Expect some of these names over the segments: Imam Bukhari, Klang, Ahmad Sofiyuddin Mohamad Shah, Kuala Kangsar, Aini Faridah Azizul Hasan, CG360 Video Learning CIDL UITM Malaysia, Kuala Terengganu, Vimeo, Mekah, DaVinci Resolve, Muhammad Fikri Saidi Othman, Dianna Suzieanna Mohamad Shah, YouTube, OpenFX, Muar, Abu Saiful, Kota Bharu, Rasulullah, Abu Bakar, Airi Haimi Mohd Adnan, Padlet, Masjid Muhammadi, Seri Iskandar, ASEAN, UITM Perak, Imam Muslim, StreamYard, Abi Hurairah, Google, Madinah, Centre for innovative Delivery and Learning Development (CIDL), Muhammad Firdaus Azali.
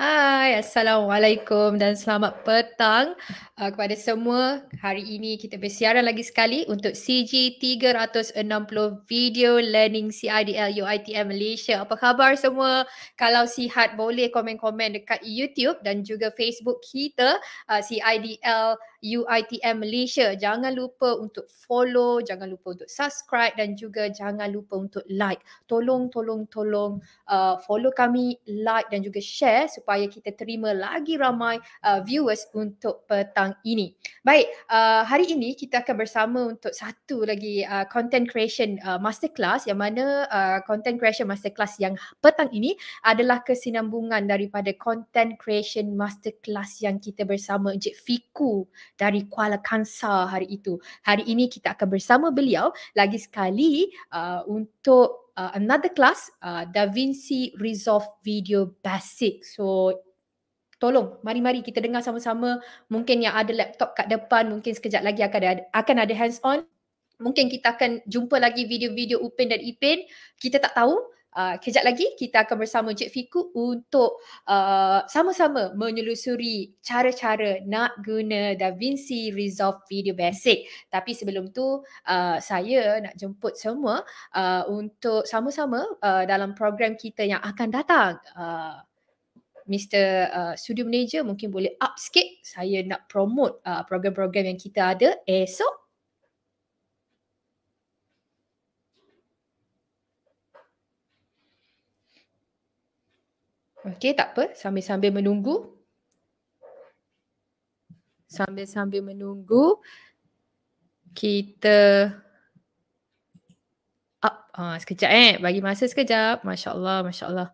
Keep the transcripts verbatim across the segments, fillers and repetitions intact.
Hai, Assalamualaikum dan selamat petang uh, kepada semua. Hari ini kita bersiaran lagi sekali untuk C G tiga enam puluh Video Learning C I D L U I T M Malaysia. Apa khabar semua? Kalau sihat boleh komen-komen dekat YouTube dan juga Facebook kita uh, C I D L U I T M Malaysia. Jangan lupa untuk follow, jangan lupa untuk subscribe dan juga jangan lupa untuk like. Tolong, tolong, tolong uh, follow kami, like dan juga share supaya kita terima lagi ramai uh, viewers untuk petang ini. Baik, uh, hari ini kita akan bersama untuk satu lagi uh, content creation uh, masterclass, yang mana uh, content creation masterclass yang petang ini adalah kesinambungan daripada content creation masterclass yang kita bersama Encik Fiku dari Kuala Kangsar hari itu. Hari ini kita akan bersama beliau lagi sekali uh, untuk uh, another class, uh, DaVinci Resolve Video Basic. So tolong, mari-mari kita dengar sama-sama. Mungkin yang ada laptop kat depan, mungkin sekejap lagi akan ada, akan ada hands on. Mungkin kita akan jumpa lagi video-video Upin dan Ipin. Kita tak tahu. Uh, kejap lagi kita akan bersama Encik Fiku untuk uh, sama-sama menyelusuri cara-cara nak guna DaVinci Resolve Video Basic. Tapi sebelum tu uh, saya nak jemput semua uh, untuk sama-sama uh, dalam program kita yang akan datang. Uh, Mister Uh, Studio Manager mungkin boleh up sikit. Saya nak promote uh, program-program yang kita ada esok. Okey, tak apa. Sambil-sambil menunggu. Sambil-sambil menunggu. Kita up. Ah, sekejap eh. Bagi masa sekejap. Masya Allah, Masya Allah.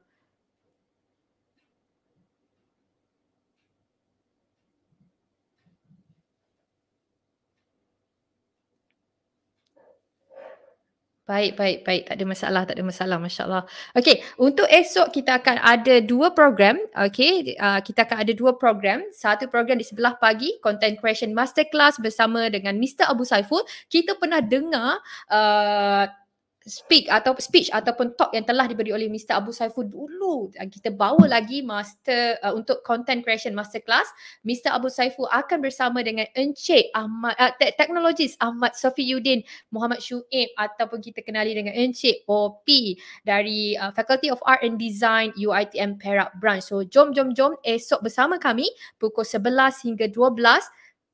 Baik, baik, baik. Tak ada masalah, tak ada masalah. Masya Allah. Okey, untuk esok kita akan ada dua program. Okey, uh, kita akan ada dua program. Satu program di sebelah pagi, Content Creation Masterclass bersama dengan Mister Abu Saiful. Kita pernah dengar uh, speak atau speech ataupun talk yang telah diberi oleh Mister Abu Saiful dulu. Kita bawa lagi master uh, untuk Content Creation Masterclass. Mister Abu Saiful akan bersama dengan Encik Ahmad, uh, teknologis Ahmad Sofiyuddin Mohamad Shah ataupun kita kenali dengan Encik O P dari uh, Faculty of Art and Design U I T M Perak Branch. So jom jom jom esok bersama kami pukul sebelas hingga dua belas,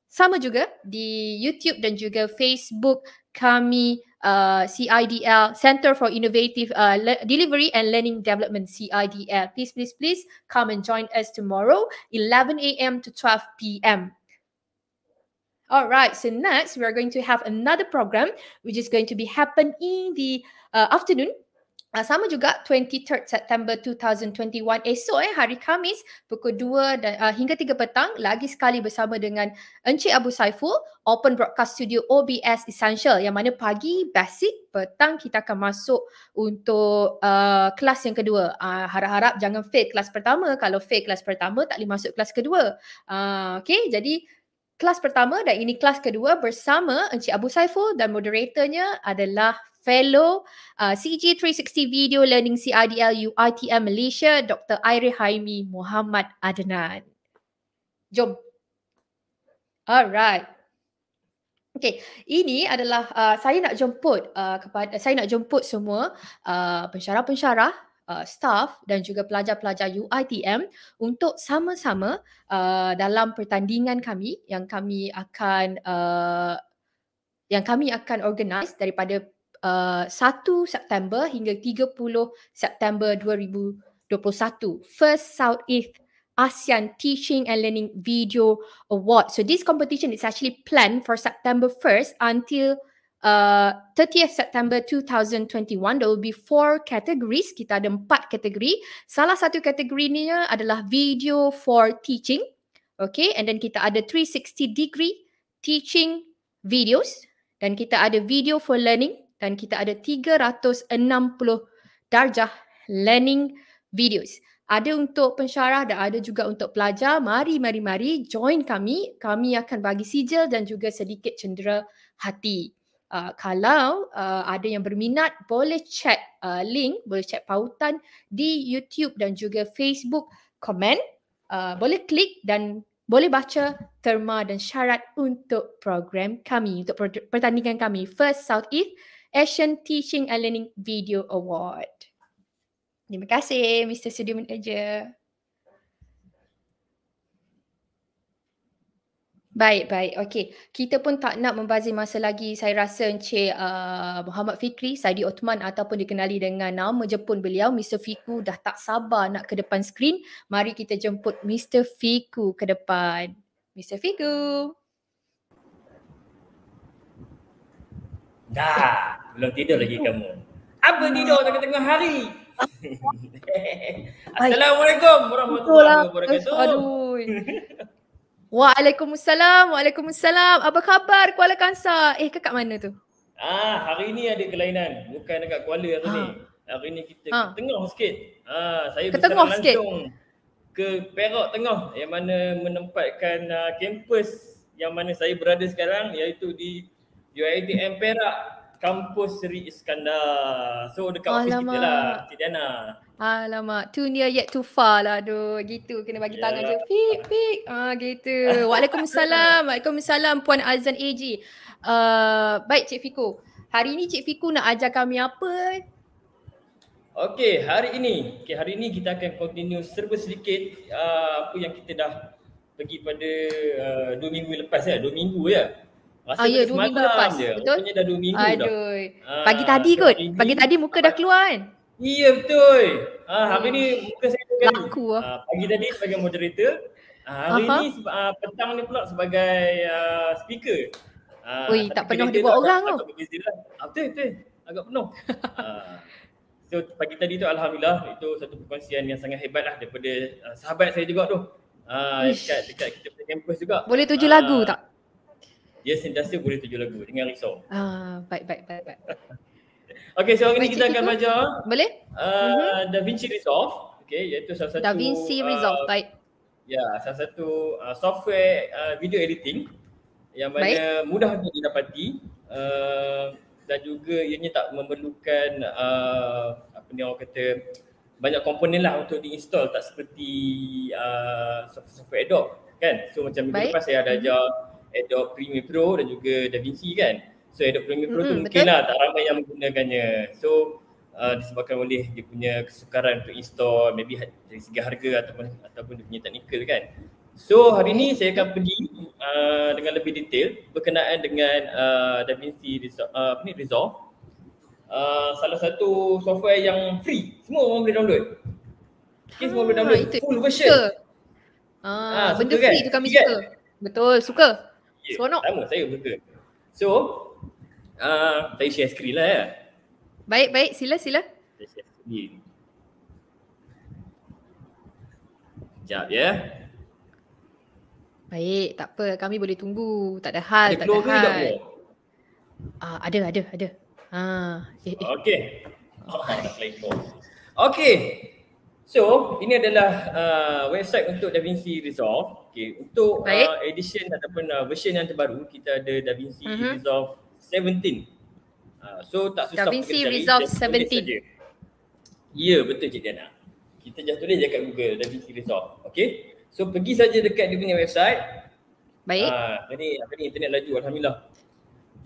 sama juga di YouTube dan juga Facebook kami uh, C I D L, Center for Innovative uh, Delivery and Learning Development C I D L. Please, please, please come and join us tomorrow, eleven A M to twelve P M All right, so next we are going to have another program which is going to be happening in the uh, afternoon. Uh, sama juga dua puluh tiga September dua ribu dua puluh satu esok eh, hari Khamis pukul dua dan, uh, hingga tiga petang, lagi sekali bersama dengan Encik Abu Saiful, Open Broadcast Studio O B S Essential, yang mana pagi basic, petang kita akan masuk untuk uh, kelas yang kedua. Uh, harap-harap jangan fail kelas pertama. Kalau fail kelas pertama tak boleh masuk kelas kedua. Uh, okay, jadi kelas pertama dan ini kelas kedua bersama Encik Abu Saiful dan moderatornya adalah Fellow uh, C G tiga enam puluh Video Learning C I D L U I T M Malaysia, Doktor Airi Haimi Mohd Adnan. Jom. Alright. Okay, ini adalah uh, saya nak jemput uh, kepada saya nak jemput semua uh, pensyarah-pensyarah, Uh, staff dan juga pelajar-pelajar U I T M untuk sama-sama uh, dalam pertandingan kami yang kami akan uh, yang kami akan organise daripada uh, satu September hingga tiga puluh September dua ribu dua puluh satu, First South East ASEAN Teaching and Learning Video Award. So this competition is actually planned for September first until Uh, thirtieth September dua ribu dua puluh satu. There will be four categories. Kita ada empat kategori. Salah satu kategori ni adalah video for teaching. Okay, and then kita ada tiga ratus enam puluh degree teaching videos. Dan kita ada video for learning. Dan kita ada tiga ratus enam puluh darjah learning videos. Ada untuk pensyarah dan ada juga untuk pelajar. Mari, mari, mari join kami. Kami akan bagi sijil dan juga sedikit cendera hati. Uh, kalau uh, ada yang berminat, boleh check uh, link, boleh check pautan di YouTube dan juga Facebook komen. uh, boleh klik dan boleh baca terma dan syarat untuk program kami, untuk pertandingan kami, First South East Asian Teaching and Learning Video Award. Terima kasih Mister Studio Manager. Baik, baik. Okey. Kita pun tak nak membazir masa lagi. Saya rasa Encik uh, Muhammad Fikri Saidi Othman ataupun dikenali dengan nama Jepun beliau, Mister Fiku, dah tak sabar nak ke depan skrin. Mari kita jemput Mister Fiku ke depan. Mister Fiku. Dah. Belum tidur lagi kamu. Apa tidur tengah-tengah hari? Assalamualaikum warahmatullahi wabarakatuh. Aduh. Waalaikumsalam, waalaikumsalam. Apa khabar Kuala Kangsar? Eh, kat mana tu? Ah, hari ni ada kelainan. Bukan dekat Kuala hari ha. ni. Hari ni kita ha. ke tengah sikit. Ah, saya berselang langsung ke Perak Tengah yang mana menempatkan uh, kampus yang mana saya berada sekarang, iaitu di U I T M Perak, kampus Seri Iskandar. So dekat office kita lah, Cik Dianna. Alamak, too near yet too far lah. Aduh, gitu. Kena bagi yeah. tangan je. Pik, pik. Ah, gitu. Waalaikumsalam. Waalaikumsalam Puan Azan A G. Uh, baik, Cik Fiku. Hari ni Cik Fiku nak ajar kami apa? Okey, hari ini. Okey, hari ini kita akan continue serba sedikit uh, apa yang kita dah pergi pada uh, dua minggu lepas ya. Dua minggu ya. Rasa ah, ya, dua minggu lepas. Je. Betul? Rupanya dah dua minggu Aduh. dah. Aduh. Pagi tadi ah, kot. Pagi, pagi tadi muka dah keluar kan? Iya betul. Ah, hari ni muka saya laku ah. Pagi tadi sebagai moderator, ah, hari Aha. ni ah, petang ni pula sebagai ah, speaker. Ah, Oi, tak penuh dia buat orang tau. Ah, betul betul. Agak penuh. ah, so pagi tadi tu alhamdulillah itu satu perkongsian yang sangat hebatlah daripada ah, sahabat saya juga tu. Ah, dekat dekat kita punya kampus juga. Boleh tujuh ah, lagu tak? Ya, yes, sentiasa boleh tujuh lagu. Jangan risau. Ah, baik baik baik baik. Okey, so hari ni kita akan belajar boleh? Uh, uh-huh. DaVinci Resolve. Okey, iaitu salah satu DaVinci Resolve, uh, baik. Ya, salah satu uh, software uh, video editing yang mana baik. mudah untuk didapati uh, dan juga ianya tak memerlukan uh, apa ni orang kata banyak komponen lah untuk diinstall, tak seperti uh, software Adobe kan. So macam minggu lepas saya ada ajar Adobe Premiere Pro dan juga DaVinci kan. So Adobe Premiere Pro mm-hmm, tu mungkinlah tak ramai yang menggunakannya. So uh, disebabkan oleh dia punya kesukaran untuk install, maybe dari segi harga ataupun ataupun dia punya teknikal kan. So hari ni saya akan pergi uh, dengan lebih detail berkenaan dengan uh, DaVinci Resolve, uh, ni Resolve. Uh, salah satu software yang free. Semua orang boleh download. Okay, semua ah, boleh download full version. Suka. Ah, ah benda free kan? Tu kami suka. Kan? Betul, suka. Yeah, seronok. Sama saya suka. So Uh, saya share screen lah ya. Baik, baik. Sila, sila. Saya share screen. Sekejap ya. Baik, tak apa. Kami boleh tunggu. Tak ada hal, ada tak ada hal. Ada uh, Ada, ada, ada. Uh, eh, eh. Okey. Oh, Okey. So, ini adalah uh, website untuk DaVinci Resolve. Okay. Untuk uh, edition ataupun uh, version yang terbaru, kita ada DaVinci uh-huh. Resolve seventeen. Uh, so tak susah DaVinci Resolve seventeen. Ya, betul Cik Dianna. Kita just tulis je kat Google DaVinci Resolve. Okey. So pergi saja dekat dia punya website. Baik. Ah, uh, ni apa ni internet laju alhamdulillah.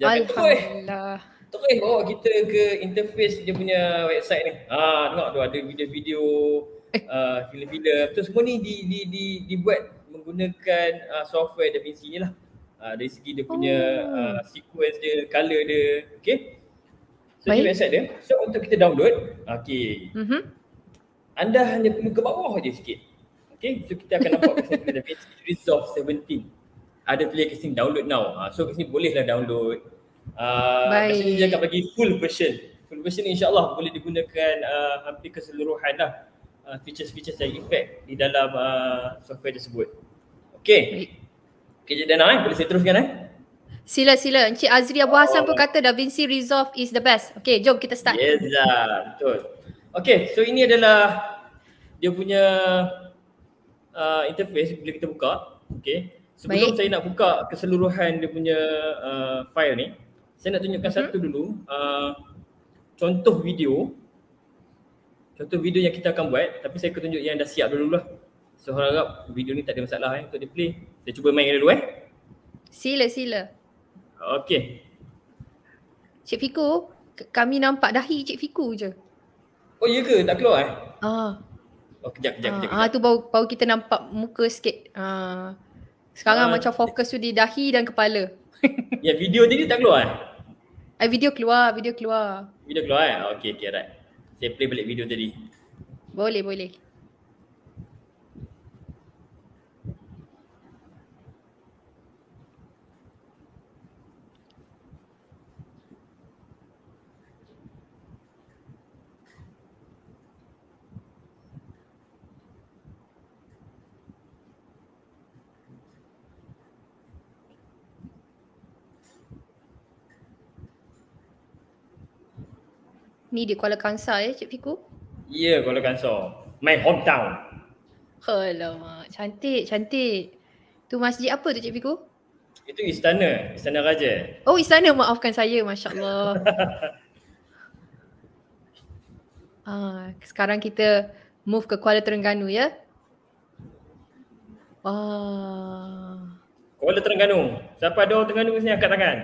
Jangan alhamdulillah. Terus terus bawa kita ke interface dia punya website ni. Ah, uh, tengok tu ada video-video eh. uh, filem-filem. So semua ni di di di dibuat menggunakan uh, software DaVinci ni lah. Uh, dari segi dia punya oh. uh, sequence dia, colour dia, okay. So baik. Di website dia, so untuk kita download, okay. Mm-hmm. Anda hanya perlu ke bawah je sikit. Okay, so kita akan nampak kat sini DaVinci Resolve seventeen. Ada tulis kat sini download now, uh, so kat sini bolehlah download. Uh, kat sini dia akan bagi full version. Full version ni insyaAllah boleh digunakan uh, hampir keseluruhan lah uh, features-features dan effect di dalam uh, software tersebut. Okay. Baik. Okey, Cik Dianna, eh? Boleh saya teruskan eh? Sila, sila. Encik Azri Abu Hassan oh. pun kata DaVinci Resolve is the best. Okey, jom kita start. Yes lah, betul. Okey, so ini adalah dia punya uh, interface bila kita buka. Okey, sebelum Baik. saya nak buka keseluruhan dia punya uh, file ni, saya nak tunjukkan mm-hmm. satu dulu uh, contoh video. Contoh video yang kita akan buat, tapi saya akan tunjuk yang dah siap dulu lah. So harap video ni tak ada masalah eh untuk display. Saya cuba main dulu eh. Sila sila. Okey. Cik Fiku, kami nampak dahi Cik Fiku je. Oh iya ke? Tak keluar eh? Ah. Oh kejap kejap ah, kejap. Ah tu baru baru kita nampak muka sikit. Ah. Sekarang ah, macam fokus tu di dahi dan kepala. Ya, yeah, video tadi tak keluar eh? Ah video keluar, video keluar. Video keluar eh? Okey okey right. Saya play balik video tadi. Boleh boleh. Ni di Kuala Kangsar ya Cik Fiku? Ya, yeah, Kuala Kangsar. My hometown. Alamak, cantik, cantik. Tu masjid apa tu Cik Fiku? Itu istana, istana raja. Oh istana, maafkan saya, Masya Allah. Ah, sekarang kita move ke Kuala Terengganu ya. Ah. Kuala Terengganu. Siapa ada orang Terengganu sini angkat tangan?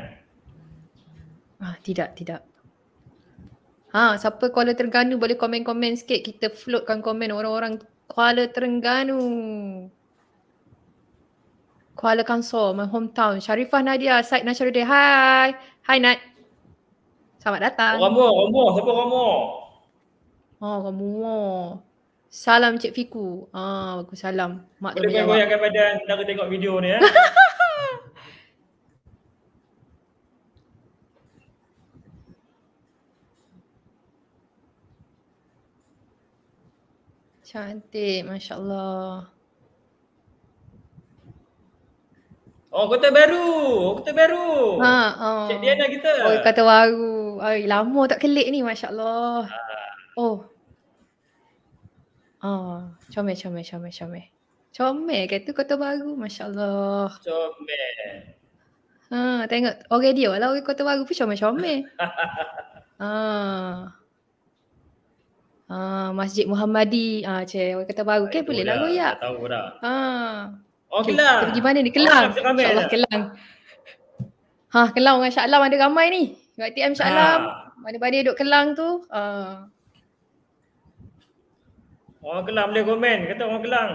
Ah, tidak, tidak. Ha, siapa Kuala Terengganu boleh komen-komen sikit. Kita floatkan komen orang-orang Kuala Terengganu. Kuala Kangsar, my hometown. Sharifah Nadia, Syed Nasharuddin. Hai. Hai Nat. Selamat datang. Orang Muar, orang Muar. Siapa orang Muar? Ha, orang Muar. Salam Cik Fiku. Ah, aku salam. Mak boleh goyang-goyangkan badan. Nak tengok video ni eh. Cantik, Masya Allah. Oh, Kota Bharu. Oh, Kota Bharu. Ha, oh. Cik Dianna kita. Oh, Kota Bharu. Ay, lama tak kelik ni, Masya Allah. Ha. Oh. Oh, comel, comel, comel, comel. Comel kat tu Kota Bharu, Masya Allah. Comel. Ha, tengok orang dia lah, orang Kota Bharu pun comel-comel. Ha. Ah, Masjid Muhammadi. Ah, cik, orang kata baru kan boleh lah goyak. Tahu dah. Ha. Oh, okay, Klang. Kita pergi mana ni? Kelang. Oh, InsyaAllah Kelang. Ha, Kelang dengan Shah Alam ada ramai ni. U I T M Shah Alam. Ha. Mana-mana duduk Kelang tu. Ah. Orang Kelang boleh komen. Kata orang Kelang.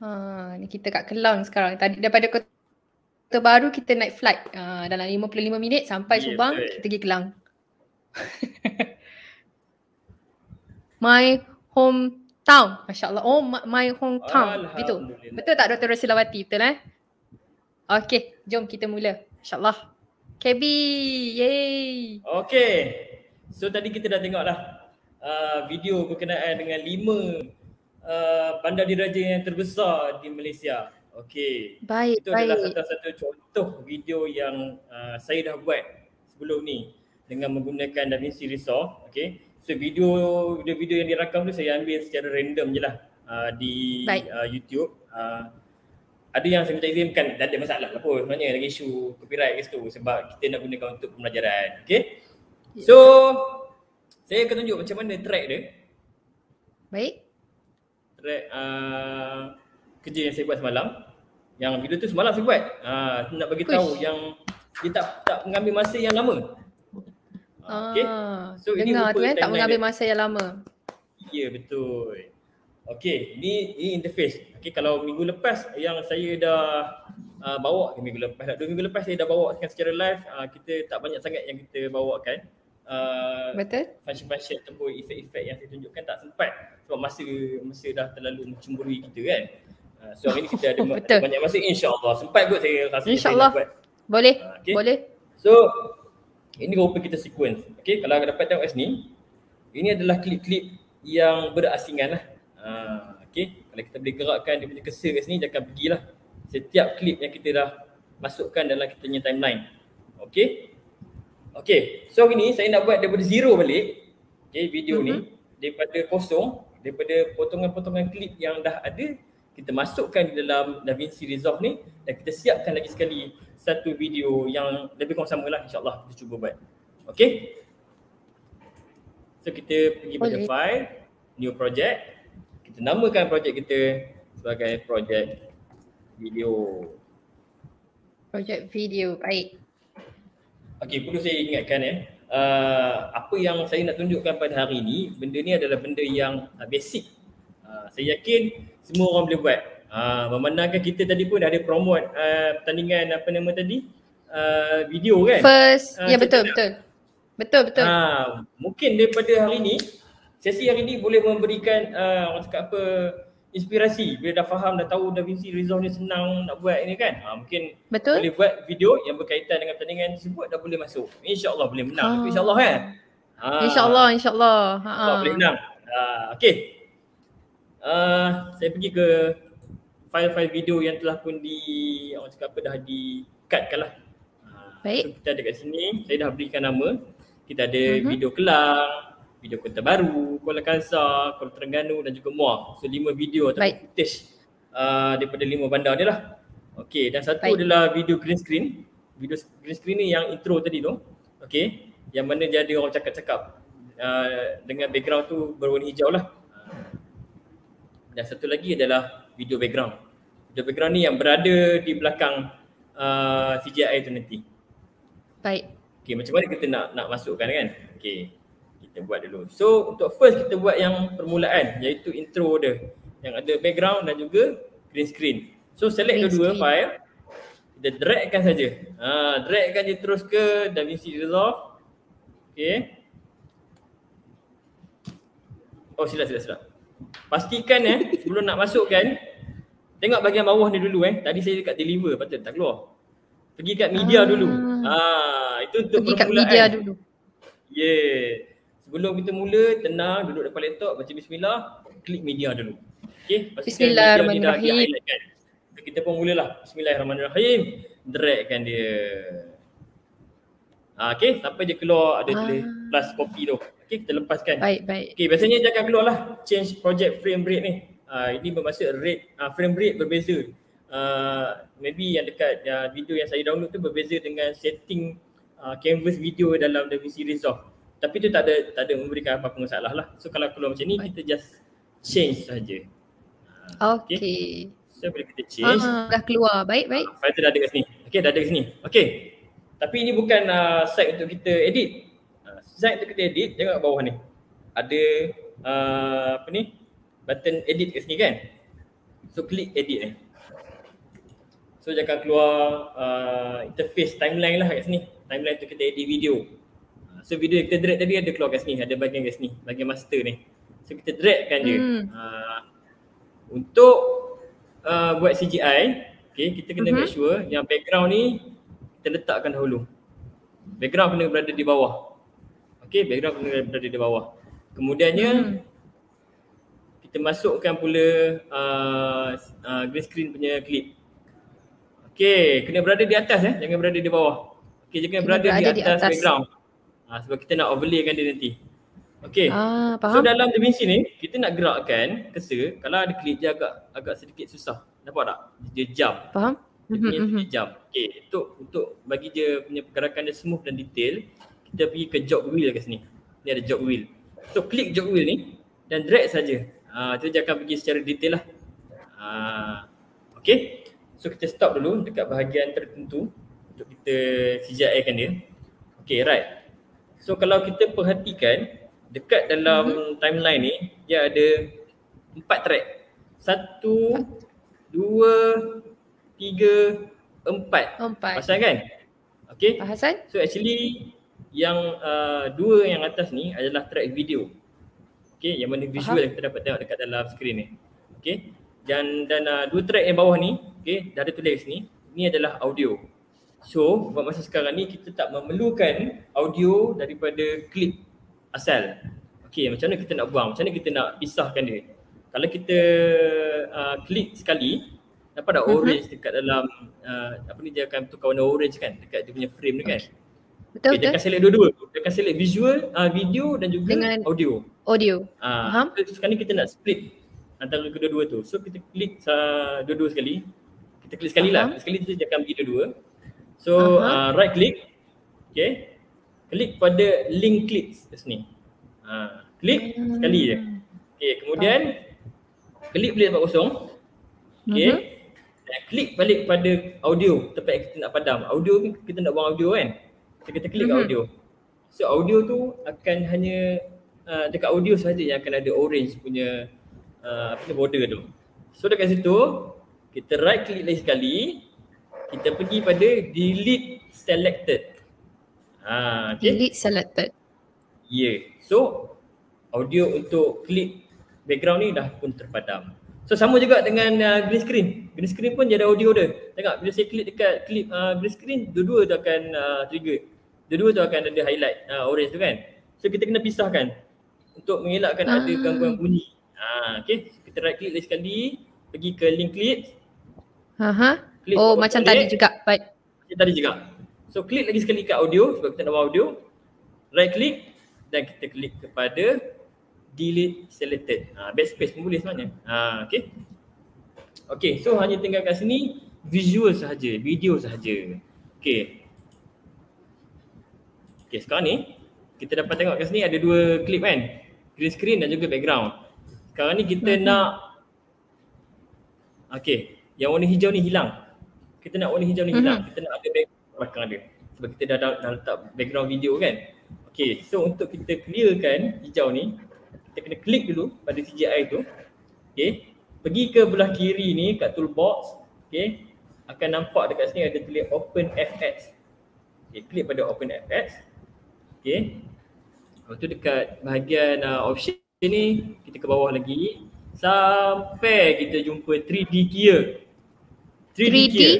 Ha, ni kita kat Kelang sekarang. Tadi daripada Kota Baru kita naik flight uh, dalam lima puluh lima minit sampai yeah, Subang yeah. Kita pergi Klang. My hometown, Masya Allah. Oh my hometown, betul betul tak Doktor Rasilawati, betul eh? Okay, jom kita mula Insya Allah. K B, yay. Okay, so tadi kita dah tengok lah uh, video berkenaan dengan lima uh, bandar diraja yang terbesar di Malaysia. Okey, itu baik. Adalah satu-satu contoh video yang uh, saya dah buat sebelum ni dengan menggunakan DaVinci Resolve. Okey, so video video yang dirakam tu saya ambil secara random je lah uh, di uh, YouTube. Uh, ada yang saya minta izin, bukan tak ada masalah lah pun sebenarnya dengan isu copyright kat situ sebab kita nak gunakan untuk pembelajaran. Okey, so saya akan tunjuk macam mana track dia. Baik. Track uh, kerja yang saya buat semalam. Yang video tu semalam saya buat. Uh, nak bagi tahu yang dia tak tak mengambil masa yang lama. Uh, okay. So ini rupa timeline. Tak mengambil dia. Masa yang lama. Ya, yeah, betul. Okay, ni ini interface. Okay, kalau minggu lepas yang saya dah uh, bawa minggu lepas dah. Dua minggu lepas saya dah bawakan secara live. Uh, kita tak banyak sangat yang kita bawakan. Uh, betul. Function-function tempur efek-efek yang saya tunjukkan tak sempat sebab masa masa dah terlalu mencemburui kita kan. So hari ni kita ada, ada banyak masa insya-Allah. Sempat kot saya rasa insya-Allah boleh. Uh, okay. Boleh. So ini rupa kita sequence. Okey, kalau dapat tengok kat sini, ini adalah klip-klip yang berasingan lah. Uh, okey, kalau kita boleh gerakkan dia punya cursor kat sini, dia akan pergilah setiap klip yang kita dah masukkan dalam kita punya timeline. Okey. Okey, so hari ni saya nak buat daripada zero balik. Okey, video mm-hmm. ni daripada kosong, daripada potongan-potongan klip yang dah ada kita masukkan di dalam DaVinci Resolve ni dan kita siapkan lagi sekali satu video yang lebih kurang samalah, insyaAllah kita cuba buat. Okay. So kita pergi pada file, new project. Kita namakan projek kita sebagai projek video. Projek video, baik. Okay, perlu saya ingatkan eh. Uh, apa yang saya nak tunjukkan pada hari ini, benda ni adalah benda yang uh, basic. Uh, saya yakin semua orang boleh buat. Uh, memandangkan kita tadi pun ada promote uh, pertandingan apa nama tadi, uh, video kan? First, uh, ya betul, betul. Betul, betul. Uh, mungkin daripada hari ini, sesi hari ini boleh memberikan uh, orang cakap apa, inspirasi. Bila dah faham, dah tahu DaVinci Resolve ni senang nak buat ni kan, ha, mungkin betul? Boleh buat video yang berkaitan dengan pertandingan tersebut dan boleh masuk. InsyaAllah boleh menang, ha. InsyaAllah kan? Ha. InsyaAllah, insyaAllah. Ha. InsyaAllah boleh menang. Ha. Okay. Uh, saya pergi ke file-file video yang telah pun di, orang cakap apa, dah di-cutkan lah. Baik. So, kita ada kat sini, saya dah berikan nama. Kita ada uh-huh. video Klang, video Kota Bharu, Kuala Kangsar, Kota Terengganu dan juga Muar. So lima video atau footage uh, daripada lima bandar ni lah. Okay, dan satu Baik. adalah video green screen. Video green screen ni yang intro tadi tu. Okay, yang mana dia ada orang cakap-cakap uh, dengan background tu berwarna hijau lah. Dan satu lagi adalah video background. Video background ni yang berada di belakang uh, C G I tu nanti. Baik. Okay, macam mana kita nak nak masukkan kan? Okay, kita buat dulu. So untuk first kita buat yang permulaan, iaitu intro dia yang ada background dan juga green screen. So select dua-dua file, kita dragkan saja. Ha, dragkan je terus ke DaVinci Resolve. Okay. Oh silap silap silap. Pastikan eh sebelum nak masukkan, tengok bahagian bawah ni dulu eh. Tadi saya dekat deliver, patut tak keluar. Pergi kat media ah. dulu. Ah, itu untuk pergi permulaan. Pergi kat media dulu. Yeah. Sebelum kita mula, tenang, duduk depan laptop, baca bismillah, klik media dulu. Okey, bismillahirrahmanirrahim. Kita pun mulalah. Bismillahirrahmanirrahim. Dragkan dia. Ah, okey, sampai dia keluar ada tulis ah. plus copy tu. Okey, kita lepaskan. Baik, baik. Okey, biasanya jangan keluarlah change project frame rate ni. Ah, ini bermaksud rate ah, frame rate berbeza. Ah, maybe yang dekat ah, video yang saya download tu berbeza dengan setting ah, canvas video dalam DaVinci Resolve. Tapi tu tak ada tak ada memberikan apa-apa masalah lah. So kalau keluar macam ni, baik, kita just change saja. Okay. Okay. So bila kita change. Uh-huh. Dah keluar. Baik, baik. File tu dah ada kat sini. Okay, dah ada kat sini. Okay. Tapi ini bukan uh, site untuk kita edit. Uh, site untuk kita edit, tengok bawah ni. Ada uh, apa ni? Button edit kat sini kan? So klik edit ni. So jangan keluar uh, interface timeline lah kat sini. Timeline tu kita edit video. So video yang kita drag tadi ada keluar kat sini, ada bahagian kat sini, bahagian master ni. So kita dragkan je. Hmm. Uh, untuk uh, buat C G I, okay, kita kena uh-huh. make sure yang background ni kita letakkan dahulu. Background kena berada di bawah. Okay, background kena berada di bawah. Kemudiannya hmm. kita masukkan pula uh, uh, green screen punya clip. Okay, kena berada di atas eh, jangan berada di bawah. Okay, jangan berada, berada di, atas di atas background. Ha, sebab kita nak overlaykan dia nanti. Okay. Ah, so dalam dimensi ni kita nak gerakkan cursor. Kalau ada klik dia agak agak sedikit susah. Nampak tak? Dia jump. Faham? Dia punya mm-hmm. dia jump. Okay. Untuk untuk bagi dia punya pergerakan dia smooth dan detail, kita pergi ke jog wheel kat sini. Ni ada jog wheel. So klik jog wheel ni dan drag saja. Ah, ha, tu dia akan pergi secara detail lah. Ah, ha, okay. So kita stop dulu dekat bahagian tertentu untuk kita C G I-kan dia. Okay, right. So kalau kita perhatikan dekat dalam mm-hmm. timeline ni, dia ada empat track. Satu, dua, tiga, empat. Empat. Pasal kan? Okay. Pasal. So actually yang uh, dua yang atas ni adalah track video. Okay, yang mana visual yang kita dapat tengok dekat dalam skrin ni. Okay. Dan dan uh, dua track yang bawah ni, okay, dah ada tulis ni. Ini adalah audio. So, buat masa sekarang ni kita tak memerlukan audio daripada klip asal. Okay, macam mana kita nak buang? Macam mana kita nak pisahkan dia? Kalau kita uh, klik sekali, nampak tak orange dekat dalam, uh, apa ni, dia akan tukar warna orange kan dekat dia punya frame tu kan? Okay. Betul, okay, betul. Dia akan select dua-dua. Dia akan select visual, uh, video dan juga dengan audio. Audio. Uh, Faham? So, sekarang ni kita nak split antara kedua-dua tu. So kita klik uh, dua-dua sekali. Kita klik sekali uh-huh. lah. Sekali kita akan pergi dua-dua. So uh-huh. uh, right click. Okay. Klik pada link clips kat sini. Uh, klik hmm. sekali je. Okay. Kemudian uh-huh. klik boleh dapat kosong. Okay. Uh-huh. Dan klik balik pada audio tempat kita nak padam. Audio ni kita nak buang audio kan. So kita klik uh-huh. audio. So audio tu akan hanya uh, dekat audio sahaja yang akan ada orange punya uh, apa tu border tu. So dekat situ kita right click lagi sekali, kita pergi pada delete selected. Ha, okay. Delete selected. Yeah. So audio untuk clip background ni dah pun terpadam. So sama juga dengan uh, green screen. Green screen pun dia ada audio dia. Tengok bila saya klik dekat clip uh, green screen, dua-dua dia akan uh, trigger. Dua-dua tu akan ada highlight uh, orange tu kan. So kita kena pisahkan untuk mengelakkan ah. ada gangguan bunyi. Ah, okay. Kita right click lagi sekali, pergi ke link clip. Aha. Click oh macam tadi juga. Baik. Macam tadi juga. So klik lagi sekali kat audio sebab kita nak buat audio. Right click dan kita klik kepada delete selected. Ah, backspace pun boleh sebenarnya. Ah, okay. Okay, so hanya tinggal kat sini visual sahaja, video sahaja. Okay. Okay, sekarang ni kita dapat tengok kat sini ada dua klip kan, green screen dan juga background. Sekarang ni kita mm-hmm. nak okay, yang warna hijau ni hilang. Kita nak warna hijau ni mm-hmm. hilang, kita nak ada background belakang dia sebab kita dah, dah letak background video kan. Okay, so untuk kita clearkan hijau ni kita kena klik dulu pada C G I tu. Okay, pergi ke belah kiri ni kat toolbox. Okay, akan nampak dekat sini ada tulis OpenFX. Okay, klik pada OpenFX. Okay, lepas tu dekat bahagian uh, option ni kita ke bawah lagi sampai kita jumpa three D key three D key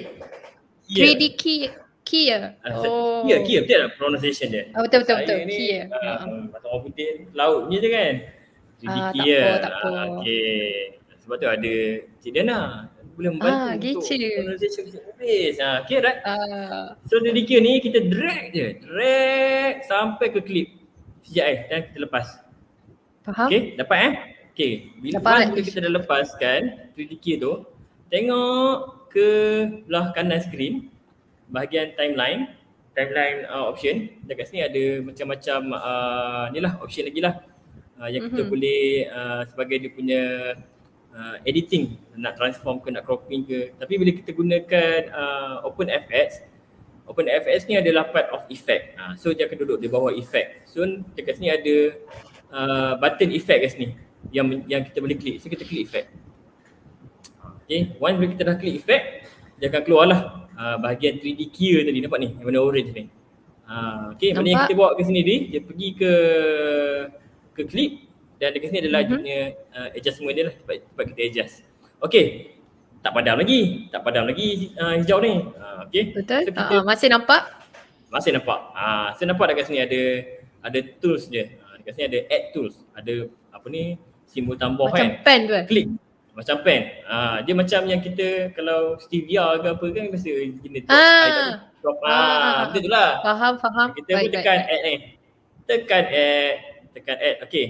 oh key key betul tak pronunciation dia? Oh betul betul betul key ah macam orang putih laut ni je kan. three D uh, key tak apa uh, okey sebab tu ada Cik Dianna boleh membantu ah, untuk pronunciation English. Ha, okay right. Ah. So dari kira ni kita drag je, drag sampai ke clip C G I dan kita lepas. Faham? Okay, dapat eh? Okay, bila dapat kita dah lepaskan three D key tu, tengok ke belah kanan screen, bahagian timeline, timeline uh, option. Dekat sini ada macam-macam uh, ni lah option lagi lah uh, yang mm-hmm. kita boleh uh, sebagai dia punya Uh, editing, nak transform ke, nak cropping ke. Tapi bila kita gunakan uh, OpenFX, OpenFX ni adalah part of effect. Uh, so dia akan duduk di bawah effect. So dekat sini ada uh, button effect kat sini yang yang kita boleh klik. So kita klik effect. Okay, once bila kita dah klik effect, dia akan keluar lah uh, bahagian three D key tadi, nampak ni? Yang warna orange ni. Uh, okay, mana yang kita bawa ke sini ni, dia pergi ke ke clip. Dan dekat sini adalah mm-hmm. punya uh, adjustment dia lah, tempat, tempat kita adjust. Okay, tak padam lagi, tak padam lagi uh, hijau ni. Uh, okay. Betul, so kita, uh, masih nampak? Masih nampak. Uh, saya nampak dekat sini ada ada tools dia. Uh, dekat sini ada add tools, ada apa ni, simbol tambah macam kan. Macam pen tu kan? Klik, macam pen. Uh, dia macam yang kita kalau stevia ke apa kan biasa gini drop, ah. drop. Ah. Ah. Betul tu lah. Faham, faham. Kita baik, pun tekan baik, add ni. Tekan add, tekan add. Okay.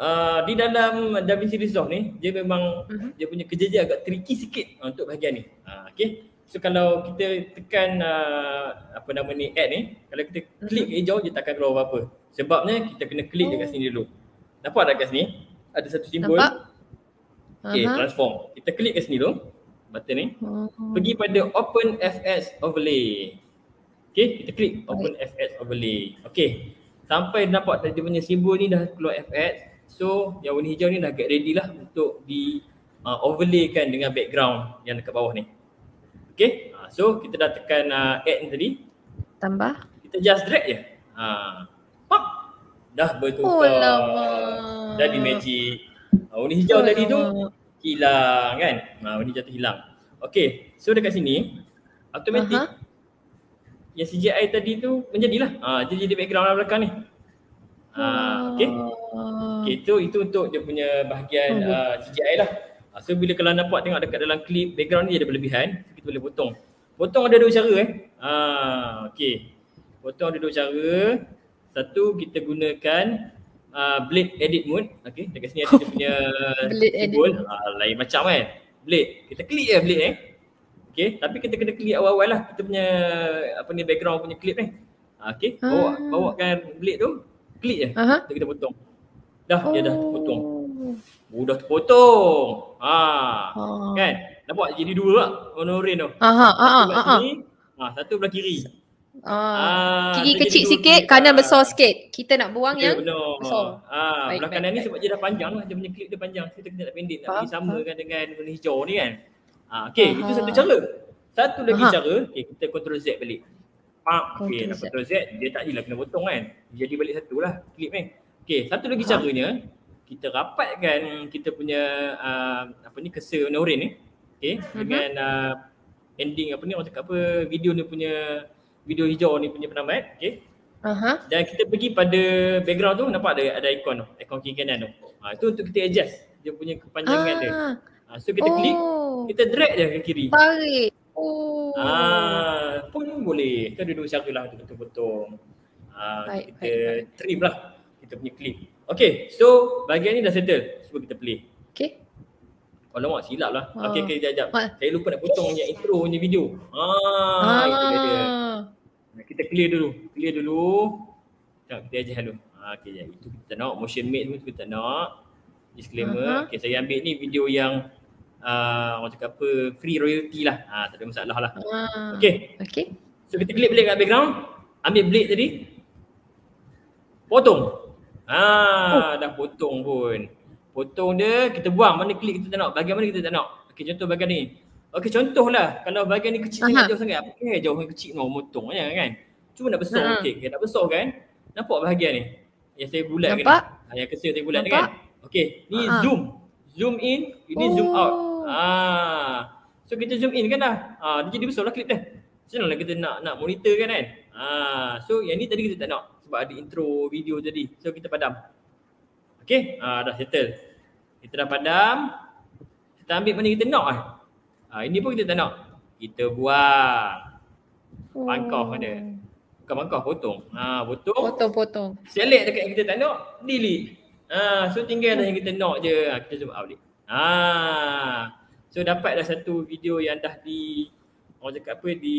Uh, di dalam DaVinci Resolve ni dia memang uh-huh. dia punya kerja dia agak tricky sikit untuk bahagian ni. Uh, okay. So kalau kita tekan uh, apa nama ni add ni, kalau kita klik uh-huh. hijau dia takkan keluar apa-apa. Sebabnya kita kena klik oh. dekat sini dulu. Nampak tak kat sini? Ada satu simbol. Nampak? Okay, uh-huh. transform. Kita klik kat sini dulu button ni. Uh-huh. Pergi pada OpenFX overlay. Okay, kita klik OpenFX overlay. Okay. Sampai nampak dia punya simbol ni dah keluar F X. So yang warna hijau ni dah get ready lah untuk di uh, overlaykan dengan background yang dekat bawah ni. Okay, uh, so kita dah tekan uh, add ni tadi. Tambah. Kita just drag je. Uh, pop! Dah bertukar. Oh lama. Jadi magic. Uh, warna hijau oh, tadi tu hilang kan. Uh, warna hijau tu hilang. Okay, so dekat sini automatic uh-huh. yang C G I tadi tu menjadilah. Uh, jadi jadi background lah belakang ni. Uh, okay. Okay, itu, itu untuk dia punya bahagian uh, C G I lah. uh, So bila kalau nampak tengok dekat dalam klip background ni ada berlebihan, kita boleh potong. Potong ada dua cara eh. uh, Okay, potong ada dua cara. Satu, kita gunakan uh, blade edit mode. Okay, dekat sini ada dia punya simbol uh, lain macam kan. Blade, kita klik je blade eh. Okay, tapi kita kena klik awal-awal lah kita punya apa ni background punya clip ni. Eh. Okay, bawa, bawakan blade tu, klik je, uh-huh. kita potong. Dah, oh. dia dah terpotong. Oh, dah terpotong. Ha, oh. kan? Nampak jadi dua lah honorin tu. Aha, aha, aha. Ha, satu belah kiri. Ah, kiri kecil sikit, kanan besar sikit. Kita nak buang yang besar. Ah, belah kanan ni sebab dia dah panjang lah, dia punya clip dia panjang. Kita kena nak pendek, nak bagi sama kan dengan warna hijau ni kan. Ah, okey, itu satu cara. Satu lagi cara, okey, kita control Z balik. Pak, okey, nak control Z, dia tak jelah kena potong kan. Jadi balik satulah clip ni. Okey, satu lagi caranya, kita rapatkan kita punya apa ni cursor warna oranye ni. Okey, dengan ending apa ni orang cakap apa video ni punya video hijau ni punya penamat, okey. Uh-huh. Dan kita pergi pada background tu nampak ada ada ikon tu, ikon kiri kanan tu. Ha, itu untuk kita adjust dia punya kepanjangan ah. dia. Ha, so kita oh. klik, kita drag je ke kiri. Tarik. Oh. Ah, ha, pun boleh. Kita ada dua cara lah untuk potong. Ah, ha, kita baik, trim baik. lah kita punya clip. Okey, so bahagian ni dah settle. Cuba kita play. Okey. Alamak, silap lah. Wow. Okey, okay, sekejap. Saya lupa nak potong yang intro punya video. Ah, ah. Itu dia dia. Kita clear dulu. Clear dulu. Sekejap, kita ajar dulu. Ah, okey, sekejap. Itu kita tak nak. Motion made pun kita tak nak. Disclaimer. Uh-huh. Okey, saya ambil ni video yang uh, orang cakap apa, free royalty lah. Ah, tak ada masalah lah. Uh. Okey. Okey. So, kita klik blade kat background. Ambil blade tadi. Potong. Ah, oh. dah potong pun. Potong dia, kita buang mana klik kita tak nak, bahagian mana kita tak nak. Okey, contoh bahagian ni. Okey, contohlah kalau bahagian ni kecil sangat, jauh sangat, apa kira jauh yang kecil nak motong je kan. Cuma nak besar, ha. okey, nak besar kan. Nampak bahagian ni? Yang saya bulat kan. Ha, yang kecil saya bulat kan. Okey, ni ha. zoom. Zoom in, ini oh. zoom out. Ah. So kita zoom in kan dah. Ah, dia jadi besarlah klip dah. Senanglah kita nak nak monitor kan kan. Ah, so yang ni tadi kita tak nak sebab ada intro video tadi. So kita padam. Okey, ah, dah settle. Kita dah padam. Kita ambil mana kita nak ah. Ah, ini pun kita tak nak. Kita buang. Pangkau oh. ada. Bukan pangkau, potong. Ah, potong. Potong-potong. Select dekat yang kita tak nak, delete. Ah, so tinggal dah yang kita nak je. Ah, kita zoom out balik. Ah. So dapat dah satu video yang dah di orang cakap apa di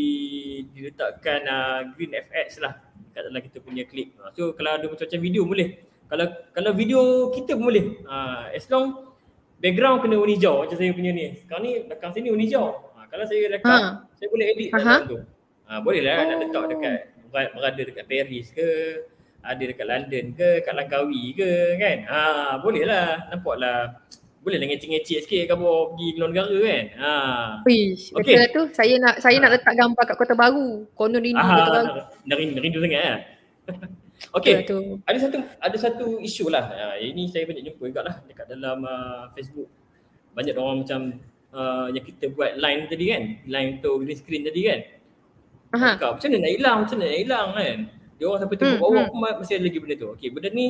diletakkan ah, green F X lah kat dalam kita punya klip. Ah, so kalau ada macam-macam video boleh. Kalau kalau video kita pun boleh. Uh, as long background kena warna hijau macam saya punya ni. Sekarang ni belakang sini warna hijau. Uh, kalau saya rekam, ha. saya boleh edit dalam tu. Uh, boleh lah oh. nak letak dekat berada dekat Paris ke, ada dekat London ke, kat Langkawi ke kan. Ha, uh, boleh lah. Nampaklah boleh lah ngecek-ngecek sikit kalau pergi luar negara kan. Ha. Uh. Uish, okay. Betul lah tu. Saya nak saya ha. nak letak gambar kat Kota Bharu. Konon rindu Aha, Kota Bharu. Rindu, rindu sangat lah. Okey, ada satu ada satu isu lah. Uh, ini saya banyak jumpa juga lah dekat dalam uh, Facebook. Banyak orang macam uh, yang kita buat line tadi kan, line untuk green screen tadi kan. Cakap, macam mana nak hilang, macam mana nak hilang kan. Dia orang sampai tengok bawah hmm, hmm. masih ada lagi benda tu. Okey, benda ni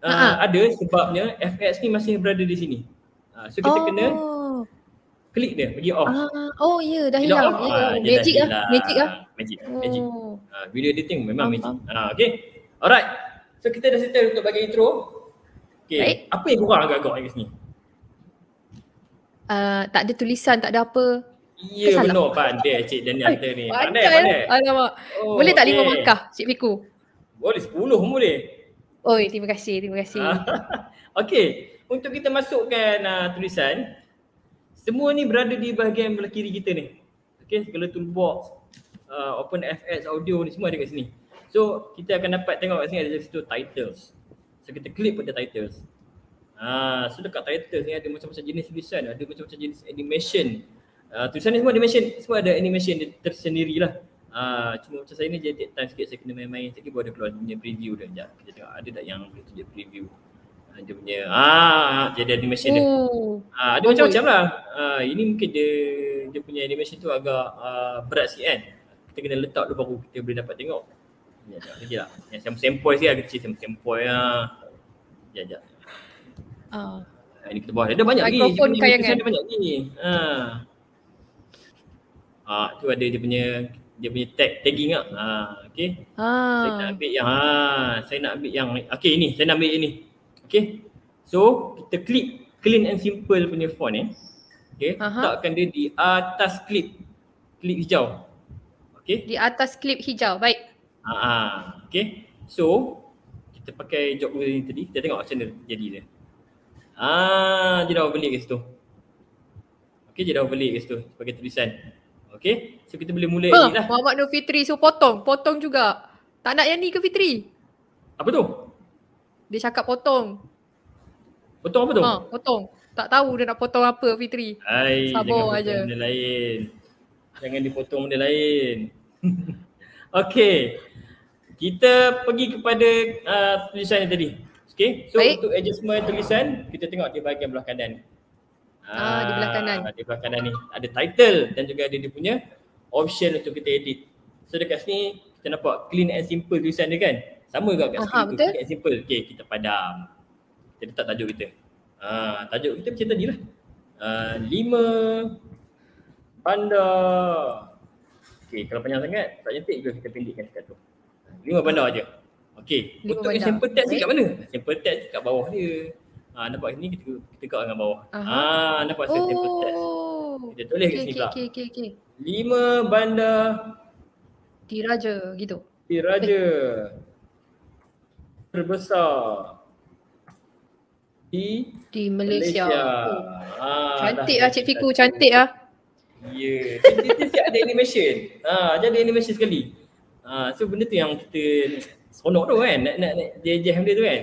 uh, ada sebabnya F X ni masih berada di sini. Uh, so kita oh. kena klik dia, pergi off. Ah, oh ya, yeah, dah hilang. Off, yeah, ah, magic lah, magic lah. Magic, oh. magic. Uh, video editing memang um, magic. Uh, okay. Alright, so kita dah settle untuk bagi intro. Okay, right. Apa yang korang agak-agak kat sini? Uh, tak ada tulisan, tak ada apa. Ya, yeah, benar. Pandai Cik Dianna ni. Pandai, pandai. Alamak. Oh, boleh tak lima okay. markah, Cik Piku? Boleh, sepuluh pun boleh. Oh, terima kasih, terima kasih. Okay, untuk kita masukkan uh, tulisan, semua ni berada di bahagian belah kiri kita ni. Okay, segala toolbox, uh, OpenFX, audio ni semua ada kat sini. So kita akan dapat tengok kat sini ada situ titles. So kita klik pada titles. Ah, so dekat titles ni ada macam-macam jenis tulisan, ada macam-macam jenis animation. Uh, tulisan ni semua animation, semua ada animation dia tersendirilah. Ah, uh, cuma macam saya ni jadi take time sikit, saya kena main-main sikit baru ada keluar punya preview dah. Sekejap kita tengok ada tak yang boleh tunjuk preview. Uh, dia punya ah jadi animation dia. Ah, uh, ada macam-macam lah. Uh, ini mungkin dia dia punya animation tu agak uh, berat sikit kan. Kita kena letak dulu baru kita boleh dapat tengok. Ya, jap, kecil lah. Yang sampel-sampel sikit lah, kecil sampel-sampel lah. Sekejap, sekejap. Uh, ini kita bawah. Ada banyak lagi. Mikrofon kayangan. Ada banyak lagi. Ha. Ha, tu ada dia punya dia punya tag tagging ah. Ha okey. Ha saya nak ambil yang ha saya nak ambil yang okey ini saya nak ambil ini. Okey. So kita klik clean and simple punya font eh. Okey, letakkan dia di atas klip. Klip hijau. Okey. Di atas klip hijau. Baik. Ha okey. So kita pakai job ni tadi. Kita tengok macam mana jadi dia. Ah, dia dah overlay kat situ. Okey, dia dah overlay kat situ sebagai tulisan. Okey, so kita boleh mula ni lah. Muhammad Nur Fikri, so potong, potong juga. Tak nak yang ni ke Fikri? Apa tu? Dia cakap potong. Potong apa tu? Ha, potong. Tak tahu dia nak potong apa Fikri. Hai, sabar aja. Benda lain. Jangan dipotong benda lain. Okey. Kita pergi kepada uh, tulisan yang tadi. Okay, so baik. Untuk adjustment tulisan, kita tengok di bahagian belah kanan. Ah, di belah kanan. Di belah kanan ni ada title dan juga ada dia punya option untuk kita edit. So dekat sini kita nampak clean and simple tulisan dia kan? Sama juga kat sini, clean and simple. Okay, kita padam. Kita letak tajuk kita. Ah, tajuk kita macam tadi lah. Ah, lima panda. Okay, kalau panjang sangat tak cantik ke, kita pendekkan dekat tu. Lima panda aje. Okey, untuk yang sample text ni kat mana? Sample text kat bawah dia. Ha, nampak sini kita kita kat dengan bawah. Ah, ha, nampak sample oh. text. Kita tulis okay, kat sini pula. Okey okey okey. Lima bandar Diraja gitu. Diraja. Eh. Terbesar di di Malaysia. Malaysia. Oh. Ha, cantik dah, ah Cik Fiku, cantik ah. Ya, kita siap ada animation. Ha, jadi animation sekali. Ha, so benda tu yang kita seronok tu kan, nak nak, nak jam dia tu kan.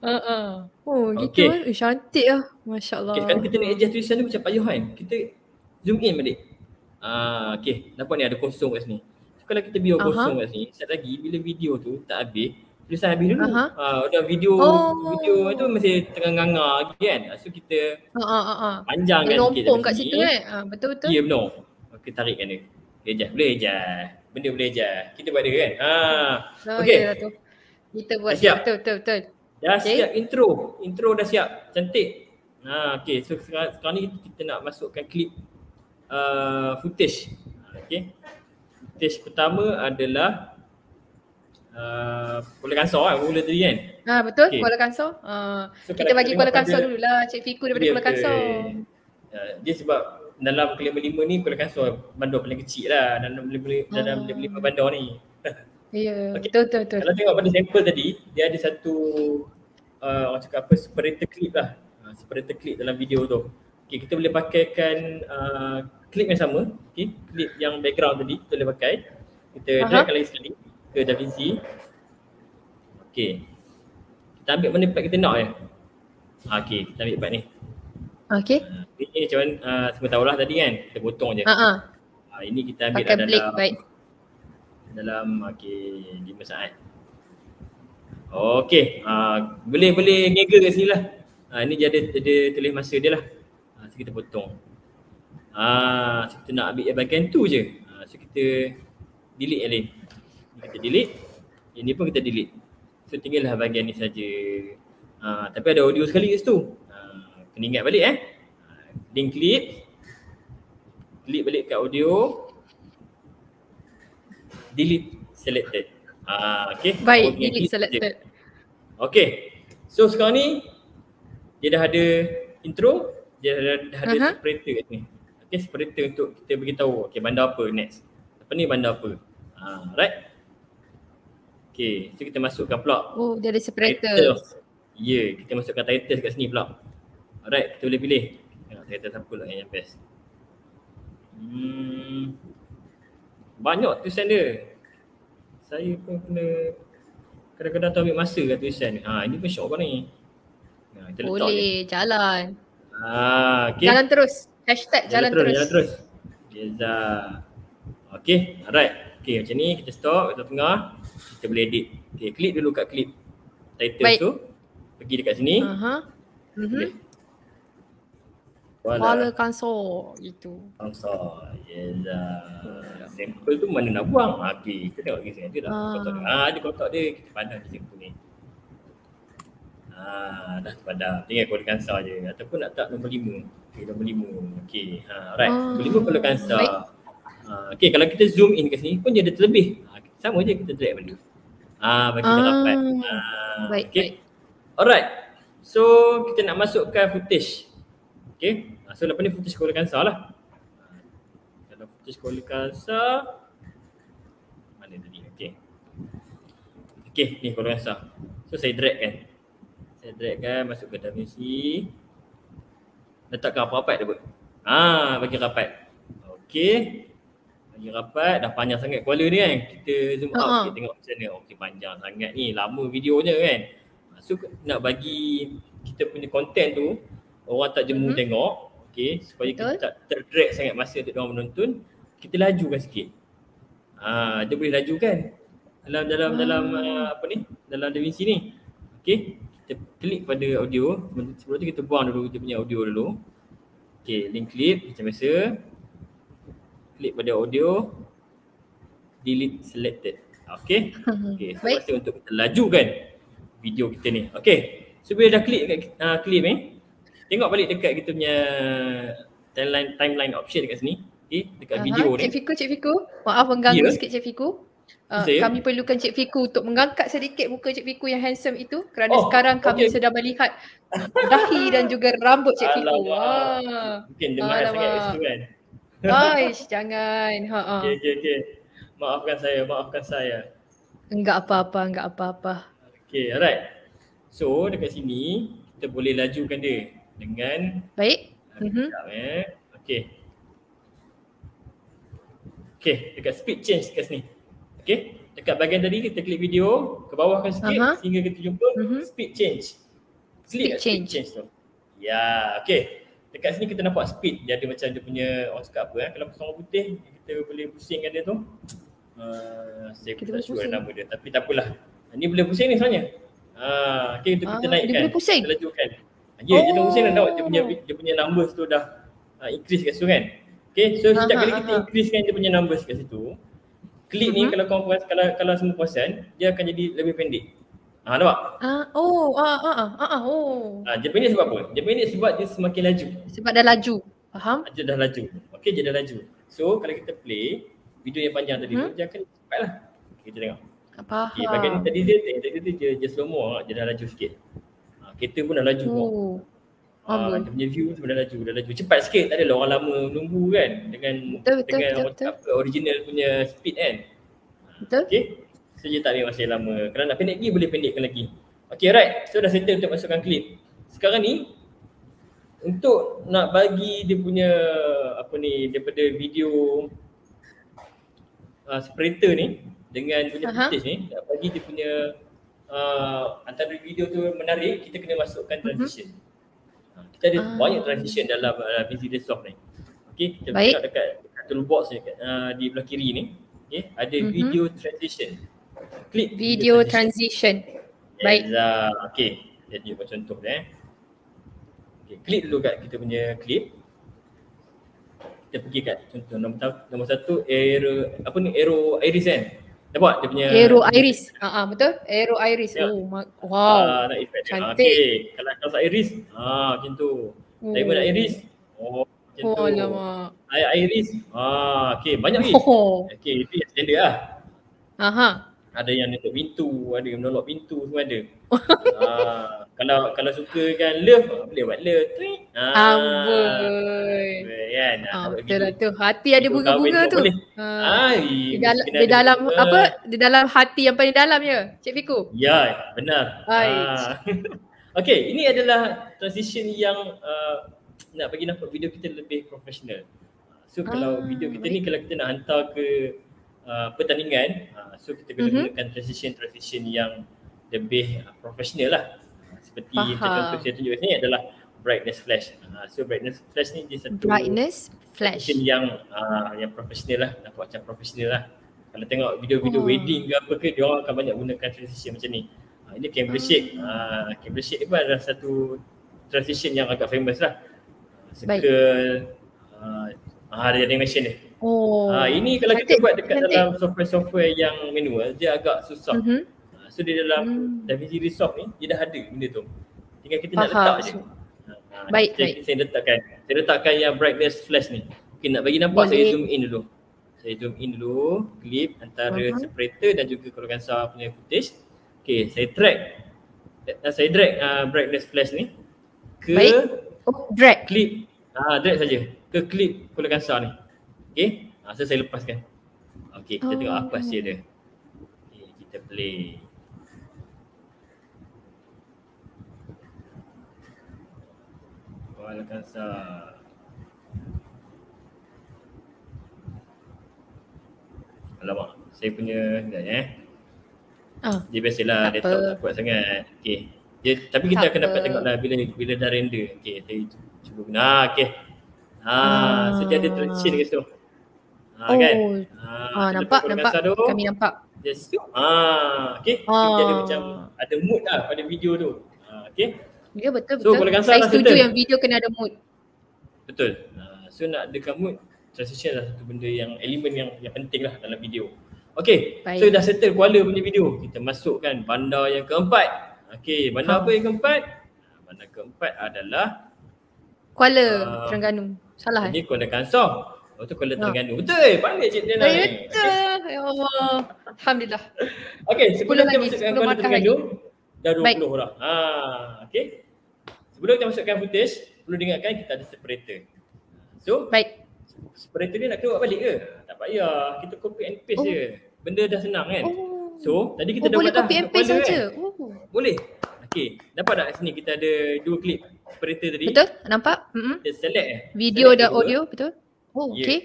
Uh, uh. Oh gitu okay. Eh, cantik lah. Masya Allah. Okay, sekarang kita nak adjust tulisan tu macam payuh kan. Kita zoom in balik. Uh, okay, nampak ni ada kosong kat sini. So, kalau kita biar uh-huh. kosong kat sini, sekejap lagi bila video tu tak habis, tulisan habis dulu. Uh-huh. Uh, dah video oh. video tu masih tengah nganga lagi kan. So kita uh-huh. Uh-huh. panjangkan uh-huh. sikit. Lompong kat sini. Situ kan. Uh, betul-betul. Ya yeah, benar. Okay, tarikkan dia. Adjust, boleh adjust. Benda boleh je. Kita pada kan. Ha. Oh, okey. Kita buat betul betul betul. Dah okay. Siap intro. Intro dah siap. Cantik. Ha okey. So sekarang, sekarang ni kita nak masukkan klip uh, footage. Okey. Footage pertama adalah uh, Kuala Kangsar kan mula tadi kan. Ha betul okay. Kuala Kangsar. Uh, so, kita bagi Kuala Kangsar dululah Cik Fiku daripada dia, Kuala Kangsar. Uh, dia sebab dalam kelima lima ni Kuala Kangsar bandar paling kecil lah dalam kelima dalam lima bandar ni. Ya, yeah, okay. Betul betul betul. Kalau tengok pada sampel tadi, dia ada satu uh, orang cakap apa separator clip lah. Uh, separator clip dalam video tu. Okey, kita boleh pakaikan uh, clip yang sama. Okey, clip yang background tadi kita boleh pakai. Kita Aha. drag lagi sekali ke DaVinci. Okey. Kita ambil mana part kita nak ya. Okey, kita ambil part ni. Okey. Uh, ini macam mana uh, semua tahulah tadi kan, kita potong je. Uh-huh. Uh, ini kita ambil dalam dalam, dalam okey lima saat. Okey, uh, boleh boleh ngega kat sini lah. Uh, ini dia ada, ada tulis masa dia lah. Uh, so kita potong. Uh, so kita nak ambil bahagian tu je. Uh, so kita delete yang lain. Kita delete. Ini pun kita delete. So tinggallah bahagian ni saja. Uh, tapi ada audio sekali kat situ. Kena ingat balik eh. Link clip. Klik balik kat audio. Delete selected. Ah, okey. Baik, delete selected. Okey. So sekarang ni dia dah ada intro, dia dah, dah ada uh-huh. separator kat sini. Okey, separator untuk kita beritahu okey bandar apa next. Apa ni bandar apa. Ah, right. Okey, so kita masukkan pula. Oh, dia ada separator. Ya, yeah, kita masukkan title kat sini pula. Alright, kita boleh pilih. Tengok saya kata siapa lah yang best. Hmm, banyak tulisan dia. Saya pun kena kadang-kadang tak ambil masa kat tulisan ni. Ha, ini pun syok kan ni. Ha, boleh, jalan. Ha, okay. Jalan terus. Hashtag jalan, jalan terus. Jalan terus. Jeza. Okay, alright. Okay, macam ni kita stop kat tengah. Kita boleh edit. Okay, klik dulu kat klip title Baik. tu. Pergi dekat sini. Uh-huh. Okay. Mm-hmm. Kuala Kangsar itu. Kangsar. Yelah. Sampel tu mana nak buang? Okey, kita tengok kisah tu dah. Ah. Kotak dia. Ah, dia kotak dia. Kita pandang di sampel ni. Ah, dah pandang. Tinggal Kuala Kangsar je. Ataupun nak tak nombor lima. Okey, nombor lima. Okey. Ha, right. Ah. Nombor lima Kuala Kangsar. Right. Uh, okay, kalau kita zoom in kat sini pun dia ada terlebih. Uh, sama je kita drag balik. Ah, bagi kita dapat. Uh, baik, okay. baik. Alright. So, kita nak masukkan footage. Okay. So, lepas ni footage Kuala Kangsar lah. Kalau footage Kuala Kangsar, mana tadi? Okay. Okay, ni Kuala Kangsar. So, saya drag kan. Saya drag kan, masuk ke DaVinci. Letakkan apa-apa dia buat. Ah, bagi rapat. Okay. Bagi rapat, dah panjang sangat Kuala ni kan. Kita zoom uh -huh. out, kita tengok macam mana. Okay, panjang sangat ni. Lama videonya kan. So nak bagi kita punya content tu orang tak jemu mm-hmm. tengok, okay, supaya Betul. kita tak terdrag sangat masa untuk orang menonton, kita lajukan sikit. Ah, dia boleh lajukan dalam dalam hmm. dalam apa ni, dalam DaVinci ni. Okay, kita klik pada audio. Sebelum tu kita buang dulu kita punya audio dulu. Okay, link clip macam biasa. Klik pada audio, delete selected. Okay, okay. So, pasti untuk kita lajukan video kita ni. Okay, so bila dah klik dekat uh, claim ni, eh, tengok balik dekat kita punya timeline timeline option dekat sini. Okay, dekat uh-huh. video ni. Cik Fiku, Cik Fiku. Maaf mengganggu yeah. sikit Cik Fiku. Uh, kami perlukan Cik Fiku untuk mengangkat sedikit muka Cik Fiku yang handsome itu kerana oh, sekarang kami okay. sedang melihat dahi dan juga rambut Cik Fiku. Wah. Mungkin dia mahal sangat kat situ kan. Aish, jangan. Ha ah. Okey, okey, okey. Maafkan saya, maafkan saya. Enggak apa-apa, enggak apa-apa. Okay, alright. So dekat sini kita boleh lajukan dia dengan baik. Uh, mm-hmm. eh. Okay. Okay, dekat speed change dekat sini. Okay, dekat bahagian tadi kita klik video, ke bawahkan sikit uh-huh. sehingga kita jumpa mm-hmm. speed change. Klik speed change. Speed change tu. Ya, yeah, okay. Dekat sini kita nampak speed. Dia ada macam dia punya orang cakap apa eh. Kalau pasang orang putih, kita boleh pusingkan dia tu. Uh, saya kita tak sure nama dia tapi tak apalah. Ni boleh pusing ni sebenarnya. Ha, okey kita, kita ah, naikkan. Dia boleh pusing. Kita lajukan. Ya, yeah, oh. dia pusing dan dah dia punya dia punya numbers tu dah uh, increase kat situ kan. Okey, so setiap kali kita increasekan dia punya numbers kat situ, klik uh-huh. ni kalau kau puas kalau kalau semua puasan, dia akan jadi lebih pendek. Ha, nampak? Ah, oh, ah ah ah ah oh. Ah, dia pendek sebab apa? Dia pendek sebab dia semakin laju. Sebab dah laju. Faham? Dia dah laju. Okey, dia dah laju. So, kalau kita play video yang panjang tadi hmm? tu, dia akan cepatlah. Okay, kita tengok. Faham. Okay, bagian ni tadi dia, tadi dia, dia, dia slow mo, dia dah laju sikit. Ha, kereta pun dah laju oh. kok. Ha, dia punya view pun dah laju, dah laju. Cepat sikit, tak adalah orang lama menunggu kan. Dengan betul, betul, dengan betul, betul. Apa, original punya speed kan. Betul. Okay, so dia tak ambil masa lama. Kalau nak pendek lagi, boleh pendekkan lagi. Okay, right. So dah settle untuk masukkan klip. Sekarang ni, untuk nak bagi dia punya, apa ni, daripada video uh, separator ni, dengan punya footage ni, nak bagi dia punya uh, antara video tu menarik, kita kena masukkan transition. Uh-huh. Kita ada uh. banyak transition dalam uh, DaVinci Resolve ni. Okay, kita buka dekat, dekat toolbox ni, uh, di belah kiri ni. Okay, ada uh-huh. video transition. Klik video, video transition. transition. Baik. Yes, uh, okay, jadi buat contoh dia eh. Okay, klik dulu kat kita punya clip. Kita pergi kat contoh nombor, nombor satu, arrow, apa ni, arrow iris kan? Nampak dia punya aero iris. Ah uh, uh, betul. Aero iris. Yeah. Oh wow. Uh, nak effect cantik. Uh, okay. Kalau kalau iris, ah uh, macam tu. Timer nak iris. Oh, macam oh, tu. Oh lama. Air iris. Ah uh, okey, banyak ni. Oh. Okey, itu yang standard lah. Aha. Ada yang untuk pintu, ada yang menolok pintu semua ada. Ah uh, kalau kalau suka kan love, boleh buat love. Ah. Amboi. Kan. Ah, betul lah tu. Hati ada bunga-bunga tu. Ha. Di dalam, di dalam apa? Di dalam hati yang paling dalam ya, Cik Fiku. Ya, benar. Ah. Okey, ini adalah transition yang uh, nak bagi nampak video kita lebih profesional. So ah, kalau video kita baik. ni kalau kita nak hantar ke uh, pertandingan, uh, so kita kena mm-hmm. gunakan transition-transition yang lebih uh, profesional lah. Seperti contoh saya tunjuk ni adalah brightness flash. Uh, so brightness flash ni dia satu brightness flash yang uh, yang profesional lah, nampak macam profesional lah. Kalau tengok video-video oh. wedding ke apa ke, dia orang akan banyak gunakan transition macam ni. Uh, ini camera shake. Uh, camera shake ni pun adalah satu transition yang agak famous lah. Uh, circle, uh, uh, ada animation dia. Oh. Uh, ini kalau kita buat dekat cantik. dalam software-software yang manual, dia agak susah. Mm-hmm. Uh, so dia dalam mm. DaVinci Resolve ni, dia dah ada benda tu. Tinggal kita Faham. nak letak je. Ha, baik, saya, baik. Saya letakkan, saya letakkan yang brightness flash ni. Okay, nak bagi nampak boleh. Saya zoom in dulu. Saya zoom in dulu klip antara uh-huh. separator dan juga Kuala Kangsar punya footage. Okay, saya drag uh, saya drag uh, brightness flash ni ke oh, drag klip uh, drag saja ke klip Kuala Kangsar ni. Okay, uh, so saya lepaskan. Okay, kita oh. tengok apa hasil dia. Okay, kita play. Kuala Kangsar. Alamak, saya punya sekejap eh. Oh, dia biasalah tak laptop tak kuat sangat. Okey. Dia tapi kita tak akan dapat tengoklah bila bila dah render. Okey, saya cuba guna. Ah, okey. Ha, ah. sejak dia tercin dekat situ. Ha ah, oh. kan. Ah, ah nampak nampak tu, kami nampak. Dia situ. Ah, okey. Ah. Jadi macam ada mood lah pada video tu. Ah, okey. Ya, betul betul. So, betul. Saya setuju yang video kena ada mood. Betul. Ah, so nak dekat mood, transition adalah satu benda yang elemen yang, yang penting lah dalam video. Okay, baik. So dah settle Kuala punya video. Kita masukkan bandar yang keempat. Okay, bandar ha. apa yang keempat? Bandar keempat adalah Kuala uh, Terengganu. Salah eh? Kuala Kangsar. Oh tu Kuala ha. Terengganu. Betul eh? Pandai Cik Dianna ni. Betul. Ya Allah. Alhamdulillah. Okay, sebelum kita masukkan Kuala Terengganu lagi. Dah dua puluh baik. Orang. Ha, okay. Sebelum kita masukkan footage, perlu dengarkan kita ada separator. So, baik. Separator ni nak keluar balik ke? Tak payah. Kita copy and paste oh. je. Benda dah senang kan? Oh. So, tadi kita oh, dapat boleh dah copy and paste saja. Kan? Oh. Boleh. Okey. Dapat tak sini kita ada dua klip separator tadi? Betul? Nampak? Mm-hmm. Kita select. Video select dan dua. Audio. Betul? Oh, yeah. Okey.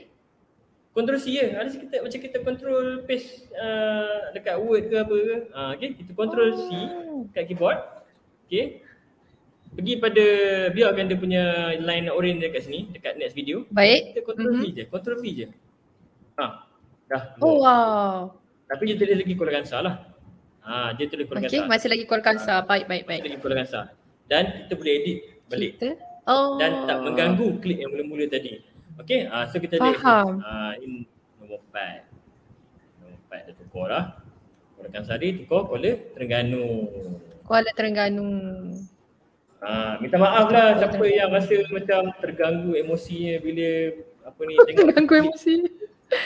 Control C je. Ada kita, macam kita control paste uh, dekat Word ke apa ke. Uh, Okey. Kita control oh. C dekat keyboard. Okey. Pergi pada, biarkan dia punya line orange dekat sini, dekat next video. Baik. Kita control mm-hmm. V je, control V je. Ha, dah. Oh wow. Tapi dia tulis lagi Kuala Kangsar lah. Ha, dia tulis Kuala Kangsar. Okay, masih lagi Kuala Kangsar. Ha, baik, baik, baik. Masih lagi Kuala Kangsar. Dan kita boleh edit balik. Kita? Oh. Dan tak mengganggu klip yang mula-mula tadi. Okay, ha, so kita edit. Faham. Ha, ini nombor empat. Nombor empat dah tukar lah. Kuala Kangsar dia tukar Kuala Terengganu. Kuala Terengganu. Ah, minta maaf lah siapa terganggu. Yang rasa macam terganggu emosinya bila apa ni tengok terganggu emosi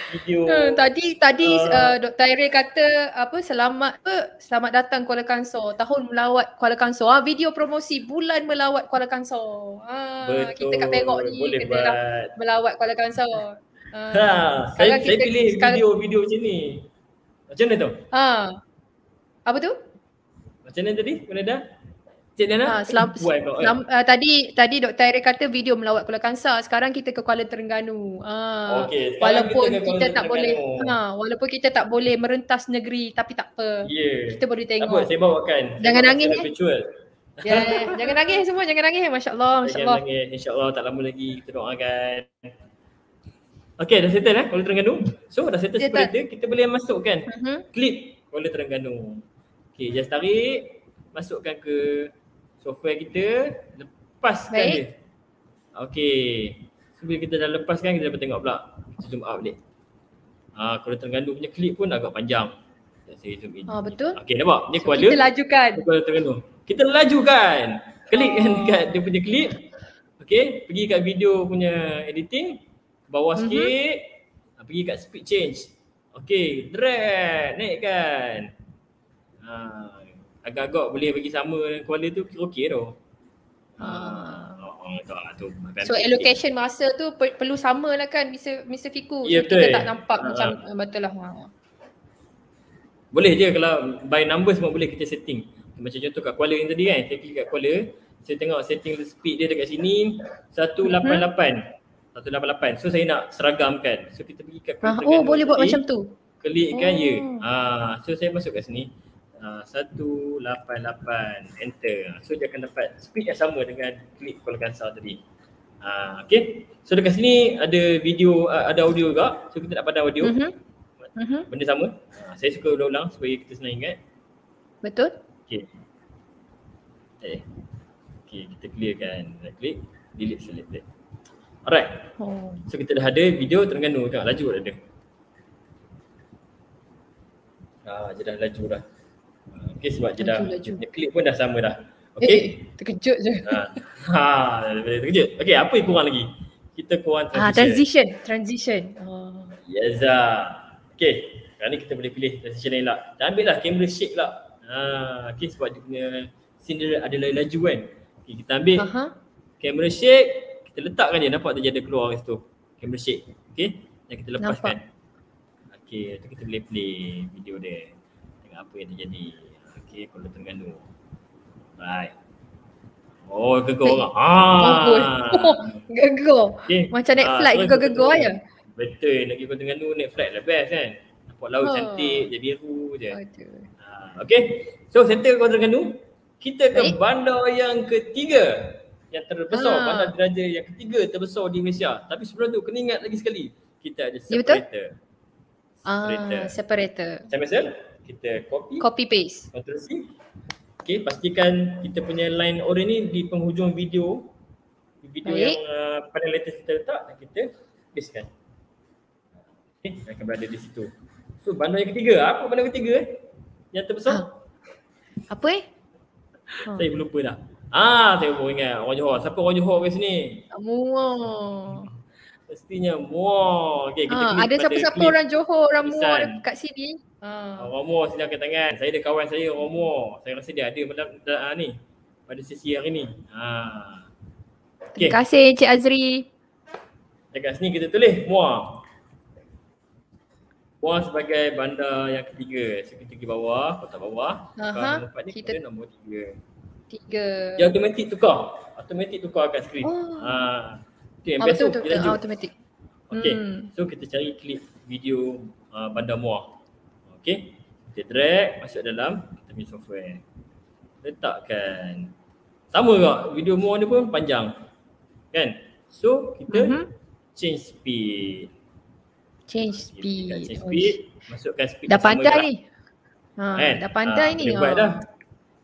video. Hmm, tadi tadi uh, uh, Doktor Airi kata apa selamat apa selamat datang Kuala Kangsar, tahun melawat Kuala Kangsar. Ah, video promosi bulan melawat Kuala Kangsar. Ah, betul. Kita kat Perak ni boleh kena dah melawat Kuala Kangsar. Ah, ha, saya, kita, saya pilih video-video macam ni. Macam mana tu? Ah. Apa tu? Macam mana tadi? Mana dah? Cik Dianna, ha, selam, buat kau, selam, eh? uh, tadi tadi Doktor Airi kata video melawat Kuala Kangsar. Sekarang kita ke Kuala Terengganu. Ha, okay, walaupun kita, kita tak boleh ha, walaupun kita tak boleh merentas negeri tapi tak apa. Yeah. Kita boleh tengok. Apa, saya bawakan. Jangan saya nangis. Virtual. Yeah, jangan nangis semua, jangan nangis. Masya-Allah, masya-Allah. Jangan nangis. Insya-Allah tak lama lagi kita doakan. Okey, dah settle eh Kuala Terengganu. So dah settle seperti itu, kita boleh masukkan uh-huh. klip Kuala Terengganu. Okey, just tarik masukkan ke software kita, lepaskan baik. Dia. Okey. So bila kita dah lepaskan, kita dapat tengok pula. Kita zoom out balik. Ah, Kuala Terengganu punya klip pun agak panjang. Saya zoom in. Ah, betul. Okey, nampak? Ni so, Kuala. Kita lajukan. Kuala Terengganu. Kita lajukan. Klik kan oh. dekat dia punya klip. Okey, pergi kat video punya editing. Ke bawah mm-hmm. sikit. Pergi kat speed change. Okey, drag. Naikkan. Ah. Agak-agak boleh bagi sama dengan Kuala tu okey tau. Ah. So allocation masa tu per- perlu sama lah kan Mister Mister Fiku. Yeah, so, kita tak nampak uh, macam uh, betul lah. Boleh je kalau by number semua boleh kita setting. Macam contoh kat Kuala yang tadi kan, saya klik kat Kuala, saya tengok setting speed dia dekat sini seratus lapan puluh lapan. Hmm. seratus lapan puluh lapan. So saya nak seragamkan. So kita pergi kat Kuala. Ah, oh boleh buat macam tu. Klik kan oh. ya. Ah, so saya masuk kat sini. Uh, seratus lapan puluh lapan enter. So dia akan dapat speed yang sama dengan klip Kuala Kangsar tadi. Uh, okay. So dekat sini ada video, uh, ada audio juga. So kita nak pandang audio. Mm-hmm. Benda sama. Uh, saya suka ulang-ulang supaya kita senang ingat. Betul. Okay. Eh. Okay, kita clearkan. Right click, delete selected. Alright. Oh. So kita dah ada video Terengganu. Tengok laju dah ada. Ah, dia dah laju dah. Okay sebab laju, dia dah, laju. Dia klip pun dah sama dah. Okay. Eh, terkejut je. Ha, ha terkejut. Okay apa yang kurang lagi? Kita kurang transition. Ah, transition, transition. Oh. Yes ah. Okay, sekarang ni kita boleh pilih transition lain lah. Dan ambil lah camera shake lah. Haa, okay, sebab dia punya scene dia ada laju-laju kan. Okay, kita ambil uh -huh. camera shake, kita letakkan dia, nampak dia ada keluar kat situ. Camera shake, okay. Dan kita lepaskan. Nampak. Okay, tu kita boleh play video dia. Tengok apa yang terjadi. Okay, kalau Terengganu. Right. Oh, gegor orang. Haa. Gegor. Okay. Macam naik flight juga gegor je. Betul, nak pergi Kota Terengganu naik flight lah best kan. Nampak laut oh. cantik, jadi biru je. Aduh. Ha, okay, so settle Kota Terengganu. Kita ke Baik. bandar yang ketiga yang terbesar, ha. bandar deraja yang ketiga terbesar di Malaysia. Tapi sebelum tu kena ingat lagi sekali, kita ada separator. Separator. Ah, separator. Macam biasa, kita copy. Copy paste. Ctrl C. Okay, pastikan kita punya line orange ni di penghujung video. Di video Baik. yang uh, paling latest kita letak dan kita pastekan. Okay, akan berada di situ. So bandar yang ketiga, apa bandar ketiga eh? Yang terbesar? Ha. Apa eh? Ha. Saya lupa dah. Ah, saya pun ingat orang Johor. Siapa orang Johor kat sini? Muar. Pastinya Muar. Okay, kita ha, ada siapa-siapa orang Johor, orang Muar kat sini? Ha. Orang Muar silakan tangan. Saya ada kawan saya orang Muar. Saya rasa dia ada dalam uh, ni pada sesi hari ni. Ha. Okay. Terima kasih Encik Azri. Dekat sini kita tulis Muar. Muar sebagai bandar yang ketiga. So kita pergi bawah, kotak bawah. Kalau nampak ni kita nombor tiga. Tiga. Dia automatik tukar. Automatik tukar kat skrin. Oh. Ha. Okay, yang oh, biasa betul, betul, automatik. Okay. Hmm. So kita cari klip video uh, bandar Muar. Okay. Kita drag masuk dalam. Kita punya software. Letakkan. Sama tak? Video Muar ni pun panjang. Kan? So kita uh -huh. change speed. Change speed. Change speed. Oh. Masukkan speed. Dah pandai ni. Lah. Ha, kan? Dah pandai ha, ni. Boleh buat dah.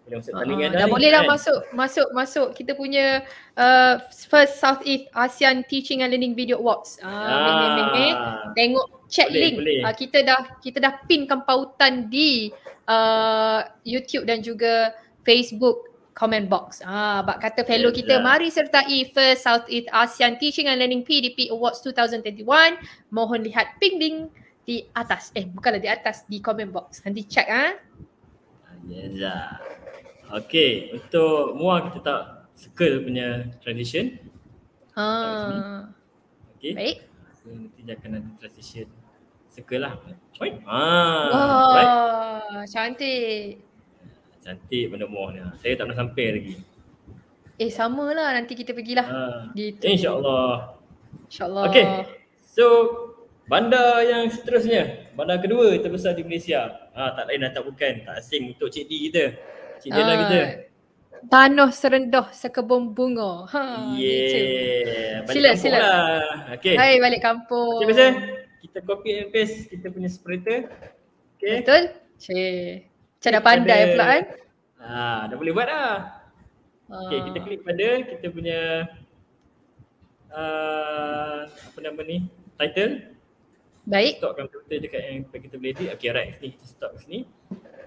Boleh masuk tandingan ha, dah. Dah boleh lah kan? masuk masuk masuk kita punya uh, First South East Asian Teaching and Learning Video Awards. Ah, ha, ha. Tengok check boleh, link. Boleh. Uh, kita dah kita dah pinkan pautan di uh, YouTube dan juga Facebook comment box. Ah, bak kata fellow kita, mari sertai First South East ASEAN Teaching and Learning P D P Awards dua ribu dua puluh satu. Mohon lihat ping link di atas. Eh, bukanlah di atas, di comment box. Nanti check ah. Yes lah. Okey, untuk Muar kita tak circle punya transition. Ah. Okey. Baik. So, nanti dia akan ada transition circle lah. Oi. Ah. Wah, right. Cantik. Cantik benda Muar ni. Saya tak pernah sampai lagi. Eh sama lah, nanti kita pergilah. Ha. Gitu. InsyaAllah. InsyaAllah. Okay. So bandar yang seterusnya. Bandar kedua terbesar di Malaysia. Ha, tak lain dan tak bukan. Tak asing untuk Cik D kita. Cik D lah kita. Tanah serendah sekebun bunga. Ha, yeah. Balik sila, sila. Lah. Okay. Hai balik kampung. Macam biasa, kita copy and paste kita punya separator. Okay. Betul? Cik. Macam dah pandai pada, pula kan? Haa, dah boleh buat dah. Aa. Okay, kita klik pada kita punya uh, apa nama ni? Title. Baik. Stopkan filter dekat yang kita boleh edit. Okay, alright. Sini kita stop sini.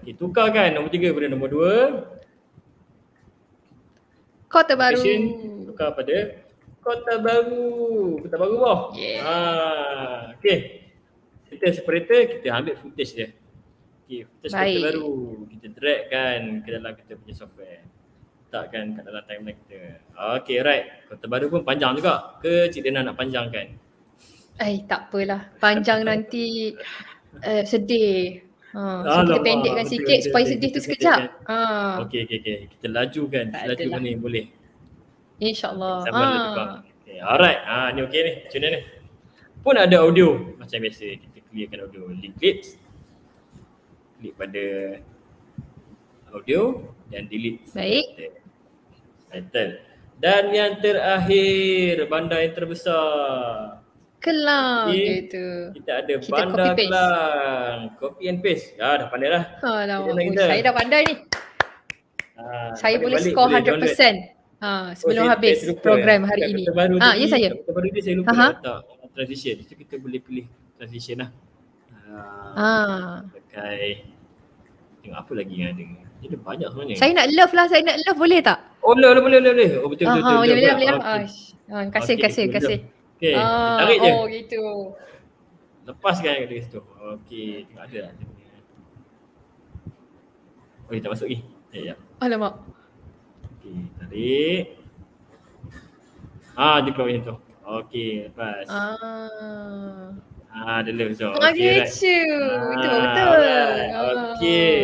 Okay, tukarkan nombor tiga pada nombor dua. Kota Bharu. Tukar pada Kota Bharu. Kota Bharu bawah. Yeah. Haa, okay. Kita separator, kita ambil footage dia. Okay, kita separator baru, kita drag kan ke dalam kita punya software. Letakkan kat dalam timeline kita. Okay, right. Kota Bharu pun panjang juga ke Cik Dianna nak panjangkan? Eh, tak apalah. Panjang nanti uh, sedih. Ha, so Alamak, kita pendekkan betul, sikit betul, supaya betul, sedih betul, tu sekejap. Ha. Okay, okay, okay. Kita lajukan. Tak Laju adalah. Mana boleh. InsyaAllah. Sama ha. juga. Okay, alright. Ha, ni okay ni. Macam mana ni? Pun ada audio. Macam biasa kita clearkan audio. Link clips. Klik pada audio dan delete Baik. title. Dan yang terakhir, bandar yang terbesar Klang gitu. Kita ada kita bandar copy Klang. Copy and paste. Ah, dah pandai lah. Oh, saya dah pandai ni. Ah, saya boleh skor one hundred peratus. Ah, sebelum oh, habis program ya. hari ini. Ah, ya saya. Baru ni saya lupa Aha. letak transition. So kita boleh pilih transition lah. Ah. Pakai tengok apa lagi yang ada. Dia ada banyak sebenarnya. Saya nak love lah, saya nak love boleh tak? Oh, love boleh boleh boleh. Oh, betul betul. Ah, boleh boleh boleh. Ah, kasih kasih kasih. Okey. Tarik je. Oh, gitu. Lepaskan kat desktop. Okey, tengok ada lah. Oh, dia tak masuk lagi. Sekejap. Alamak. Okey, tarik. Ah, dia keluar macam tu. Okey, lepas. Ah. Ah, dia left so. Okey, right. Betul, betul. Right. Okey.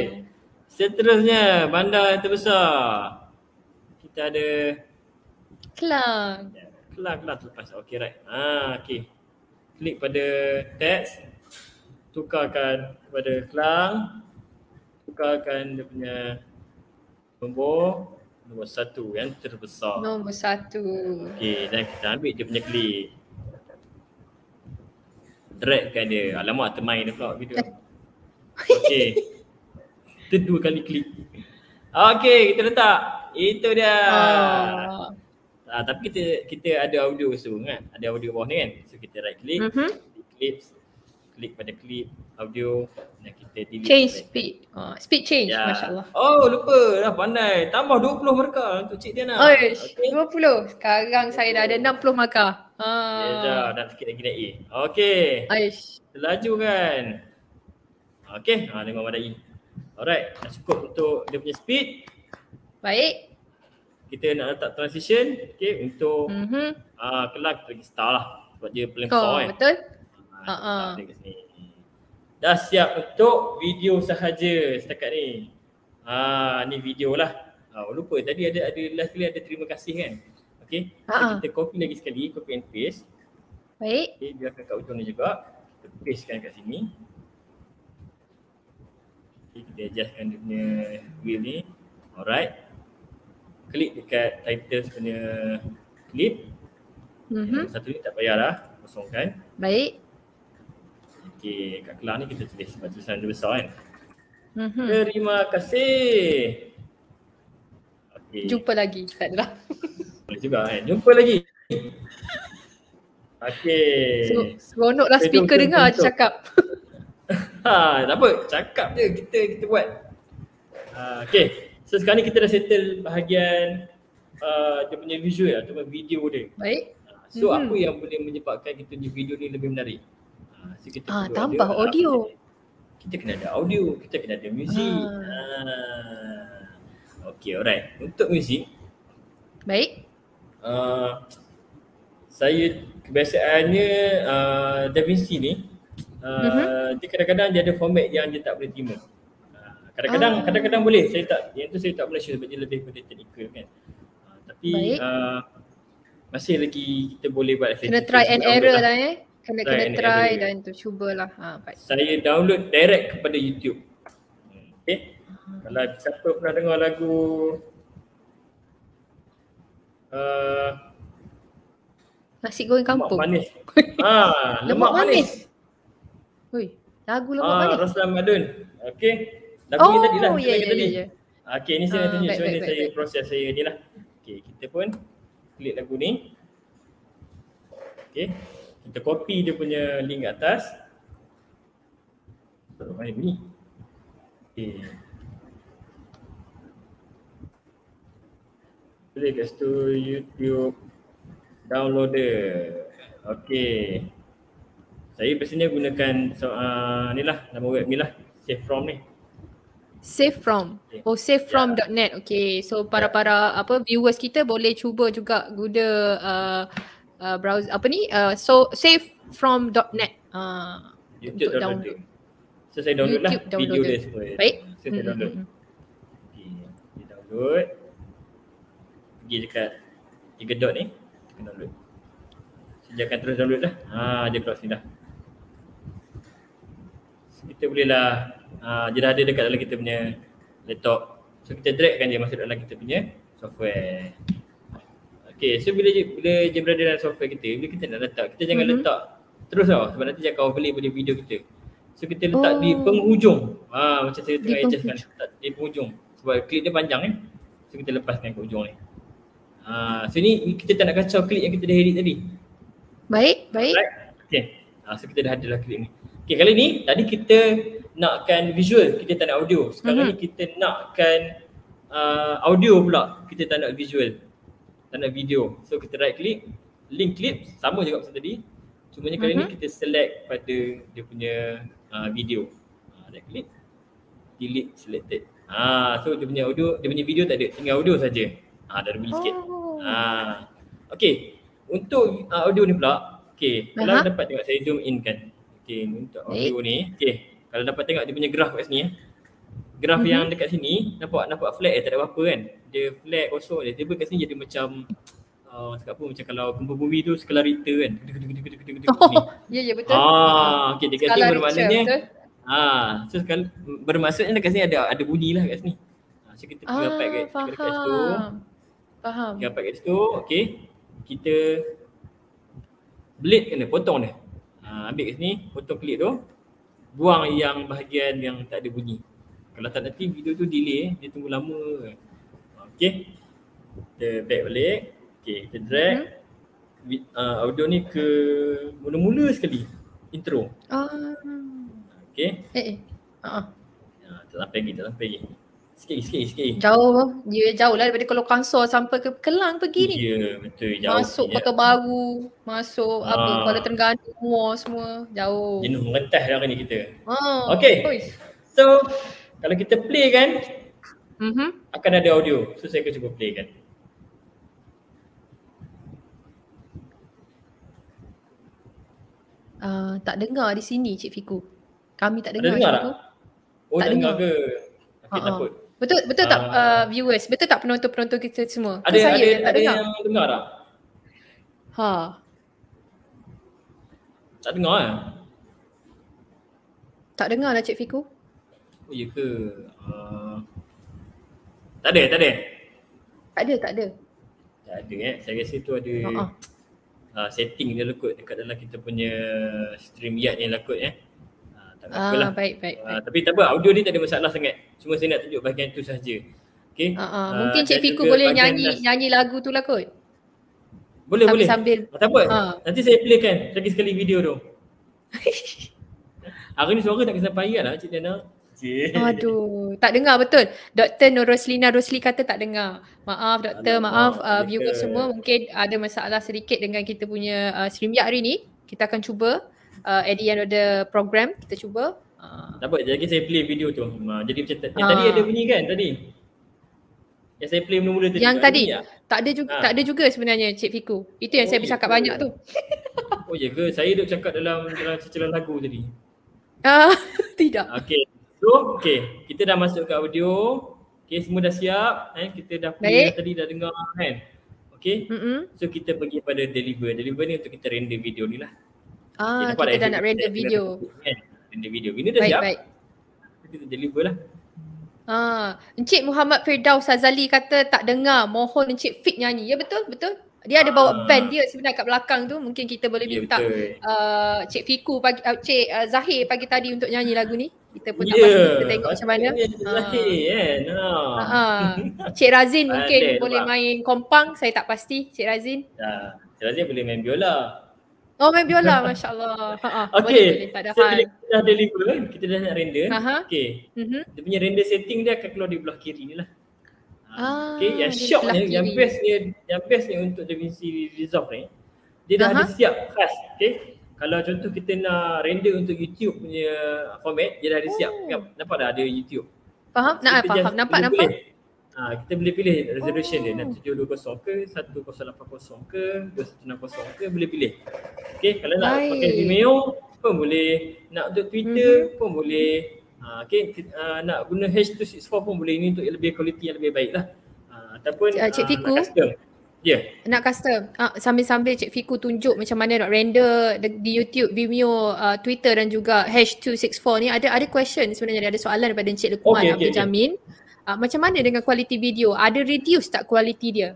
Seterusnya, bandar yang terbesar. Kita ada Klang. Klang, Klang terlepas. Okey, right. Ah, okey. Klik pada teks, tukarkan kepada Klang, tukarkan dia punya nombor, nombor satu yang terbesar. Nombor satu. Okey, dan kita ambil dia punya klik. Dragkan dia. Alamak, termain dia pula video. Okey. Kita dua kali klik. Okey, kita letak. Itu dia. Ah. Ah, tapi kita kita ada audio semua kan, ada audio bawah ni kan, so kita right click, mm-hmm. clip, klik pada clip audio dan kita delete. Change speed, oh, speed change, yeah. Masya Allah. Oh lupa dah pandai, tambah dua puluh markah untuk Cik Dianna. Oh okay. dua puluh, sekarang dua puluh. Saya dah ada enam puluh markah. Ah. Ya dah, dah sikit lagi dah E. Okey, laju kan. Okey, ha, tengok pada E. Alright, dah cukup untuk dia punya speed. Baik. Kita nak letak transition, okey, untuk mm-hmm. uh, kelak kita pergi start lah sebab dia paling besar oh, kan. Betul. Ha ah. Uh-uh. Dah siap untuk video sahaja setakat ni. Ah uh, ni video lah. Ah uh, lupa tadi ada ada last kali ada terima kasih kan. Okey. Uh-uh. So, kita copy lagi sekali, copy and paste. Baik. Okey, biarkan kat ujung ni juga. Kita pastekan kat sini. Okay, kita adjustkan dia punya wheel ni. Alright. Klik dekat title punya clip. Mm-hmm. Satu ni tak payahlah, kosongkan. Baik. Okey, kat kelas ni kita tulis sebab tulisan dia besar kan. Mm-hmm. Terima kasih. Okay. Jumpa lagi, tak adalah. Boleh juga kan, jumpa lagi. Okey. So, seronoklah speaker jom, dengar jom, cakap. Ha, tak apa, cakap je kita kita buat. Uh, Okey. So sekarang ni kita dah settle bahagian uh, dia punya visual atau video dia. Baik. So mm-hmm. apa yang boleh menyebabkan kita punya video ni lebih menarik? Uh, so kita ah, tambah ada, audio. Kita kena ada audio, kita kena ada muzik. Ah. Ah. Okay, alright. Untuk muzik. Baik. Uh, saya kebiasaannya uh, DaVinci ni uh, mm-hmm. dia kadang-kadang dia ada format yang dia tak boleh terima. Kadang-kadang, ah. kadang-kadang boleh. Saya tak, yang tu saya tak boleh sure sebab dia lebih pada teknikal kan. Uh, tapi uh, masih lagi kita boleh buat. Kena try and error lah, lah eh. Kena try, kena try dan tu cubalah. Ha, baik. Saya download direct kepada YouTube. Okay. Ah. Kalau siapa pernah dengar lagu uh, Nasi Goreng Kampung. Lemak manis. Ah, lemak, lemak manis. Hui, lagu lemak ah, manis. Rasa Ramadan. Okay. Lagu oh, ni tadi lah, kita yeah, yeah, tadi. Yeah, yeah. Okay, ni saya uh, tunjuk, so ni saya back. Proses saya ni lah. Okay, kita pun klik lagu ni. Okay, kita copy dia punya link kat atas. Terus main bunyi. Okay. Klik kat situ YouTube downloader. Okay. Saya biasanya gunakan so, uh, ni lah, nama web ni lah, Save From ni. Save From. Oh, savefrom dot net. Yeah. Okay. So para-para apa viewers kita boleh cuba juga guna uh, uh, browser apa ni? Uh, so savefrom dot net. Ah uh, YouTube download. download. So saya download YouTube lah download video dia semua. Baik. So, saya download. Mm-hmm. Okay. Kita download. Pergi dekat tiga dot ni. Kita download. Saya akan terus download lah. Ha, dia keluar sini dah. Kita bolehlah uh, dia dah ada dekat dalam kita punya laptop. So kita dragkan dia masuk dalam kita punya software. Okay, so bila je, bila dia berada dalam software kita, bila kita nak letak, kita jangan mm-hmm. letak terus tau sebab nanti dia akan overlay pada video kita. So kita letak oh. di penghujung. Ha, macam saya tengah adjustkan, letak di penghujung sebab klip dia panjang kan. So kita lepaskan ke hujung ni. Ha, so ni kita tak nak kacau klip yang kita dah edit tadi. Baik, baik. Right? Okay, ha, so kita dah ada lah klip ni. Okay, kali ni tadi kita nakkan visual, kita tak nak audio. Sekarang mm-hmm. ni kita nakkan uh, audio pula, kita tak nak visual, tak nak video. So kita right click, link clip, sama juga macam tadi. Cumanya kali mm-hmm. ni kita select pada dia punya uh, video. Uh, right click, delete selected. Ah, so dia punya audio, dia punya video tak ada, tinggal audio saja. Ah, dah ada bunyi oh. sikit. Ah. Okey, untuk uh, audio ni pula, okey, kalau uh-huh. dapat tengok saya zoom in kan. Okey, untuk audio eh. ni, okey, kalau dapat tengok dia punya graf kat sini eh. Graf mm-hmm. yang dekat sini nampak nampak flat eh, tak ada apa-apa kan. Dia flat kosong dia. Tiba kat sini jadi macam uh, cakap apa macam kalau gempa bumi tu skala Richter kan. Oh, ya ya betul. Ah, okey dekat sini bermaknanya ah, so sekali, bermaksudnya dekat sini ada ada bunyi lah kat sini. Ah, so kita pergi rapat kat dekat situ. Faham. Kita rapat kat situ, okey. Kita blade kena potong dia. Ah, ambil kat sini, potong klip tu. Buang yang bahagian yang tak ada bunyi. Kalau tak nanti video tu delay, dia tunggu lama. Okey. Kita back balik. Okey, kita drag mm-hmm. uh, audio ni ke mula-mula sekali intro. Ah. Uh. Okay. Eh, eh. Uh-huh. Ya, tak sampai lagi, tak sampai lagi. Sikit sikit sikit. Jauh. Ya, jauh lah daripada Kuala Kangsar sampai ke Klang pergi ni. Ya, betul. Jauh. Masuk Kota Bharu, masuk ah. apa, Kuala Terengganu, Muar semua. Jauh. Jenuh merentas dah hari ni kita. Ah. Okay. Ois. So, kalau kita play kan, uh-huh. akan ada audio. So, saya akan cuba play kan. Uh, tak dengar di sini, Cik Fiku. Kami tak dengar. Ada dengar tak? Oh tak dengar ke? Okey takut. Betul betul tak uh, viewers? Betul tak penonton-penonton kita semua? Ada saya ada, yang tak ada dengar. Ada yang dengar tak? Ha. Tak dengar eh? Tak dengar lah Cik Fiku. Oh ya ke? Uh, tak ada tak ada? Tak ada tak ada. Tak ada eh. Saya rasa tu ada uh-huh. uh, setting dia lekut dekat dalam kita punya stream yard yang lekut eh. Ah, lah. baik, baik, uh, baik. Tapi tak apa, audio ni tak ada masalah sangat. Cuma saya nak tunjuk bahagian tu sahaja. Okay. Uh, uh, mungkin Cik Fiku boleh nyanyi nas- nyanyi lagu tu lah kot. Boleh, sambil, boleh. Sambil. Ah, tak apa, uh. nanti saya playkan lagi sekali video tu. Hari ni suara tak kesampai kan lah Cik Dianna. Cik. Aduh, tak dengar betul. Doktor Nur Roslina Rosli kata tak dengar. Maaf doktor, Aduh, maaf uh, viewers semua. Mungkin ada masalah sedikit dengan kita punya uh, stream ya hari ni. Kita akan cuba. Uh, at the end of the program, kita cuba. Uh. Tak apa, jadi saya play video tu. Uh, jadi macam t- uh. tadi ada bunyi kan tadi? Yang saya play mula-mula tadi. Yang tadi? Bunyi, tak ada juga, ha. tak ada juga sebenarnya Cik Fiku. Itu yang oh saya yeah bercakap banyak tu. Oh ya yeah ke? Saya duk cakap dalam dalam cecelan lagu tadi? Uh, tidak. Okay. So, okay. Kita dah masuk ke audio. Okay, semua dah siap. Eh? Kita dah play tadi, dah dengar kan? Okay. Mm-hmm. So, kita pergi pada deliver. Deliver ni untuk kita render video ni lah. Ah, okay, kita dah, dah nak render video. Render video. Video dah siap. Baik. Kita deliver lah. Ah, Encik Muhammad Firdaus Azali kata tak dengar. Mohon Encik Fik nyanyi. Ya betul, betul. Dia ada bawa ah. band dia sebenarnya kat belakang tu. Mungkin kita boleh yeah, minta uh, Cik Fiku pagi, uh, Cik uh, Zahir pagi tadi untuk nyanyi lagu ni. Kita pun yeah. tak pasti kita tengok macam mana. Zahir kan. Ha. Ha. Cik Razin mungkin ah, boleh nampak. main kompang. Saya tak pasti Cik Razin. Ah, Cik Razin boleh main biola. Oh main biola, Masya Allah. Okay, so bila kita dah deliver, kita dah nak render. Aha. Okay, mm-hmm. dia punya render setting dia akan keluar di belah kiri ni lah. Ah, okay, yang syoknya, yang bestnya, yang bestnya untuk DaVinci Resolve ni, dia dah Aha. ada siap khas. Okay, kalau contoh kita nak render untuk YouTube punya format, dia dah ada oh. siap. Nampak dah ada YouTube. Faham? So, nak faham? Nampak, nampak? Ha, kita boleh pilih resolution oh. dia, enam tujuh dua kosong ke, seribu lapan puluh ke, dua satu enam kosong ke, boleh pilih. Okay, kalau nak Hai. pakai Vimeo pun boleh, nak untuk Twitter mm-hmm. pun boleh, ha, okay, uh, nak guna H two six four pun boleh, ini untuk lebih kualiti yang lebih baik lah. Ha, ataupun uh, Cik Fiku, nak custom. Yeah. Nak custom, ha, sambil-sambil Cik Fiku tunjuk macam mana nak render di YouTube, Vimeo, uh, Twitter dan juga H two six four ni ada ada question sebenarnya, ada soalan daripada Encik Lukman okay, Abdul okay, Jamin. Okay. Uh, macam mana dengan kualiti video? Ada reduce tak kualiti dia?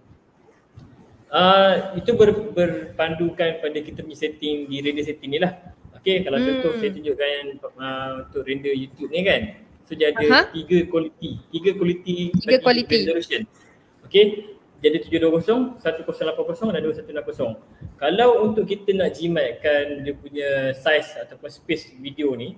Uh, itu ber, berpandukan pada kita punya setting di render setting ni lah. Okay, kalau hmm. contoh saya tunjukkan uh, untuk render YouTube ni kan. So dia ada tiga kualiti. Tiga kualiti tiga kualiti resolution. Okay, dia ada tujuh dua kosong, seribu lapan puluh dan dua satu enam kosong. Kalau untuk kita nak jimatkan dia punya size ataupun space video ni,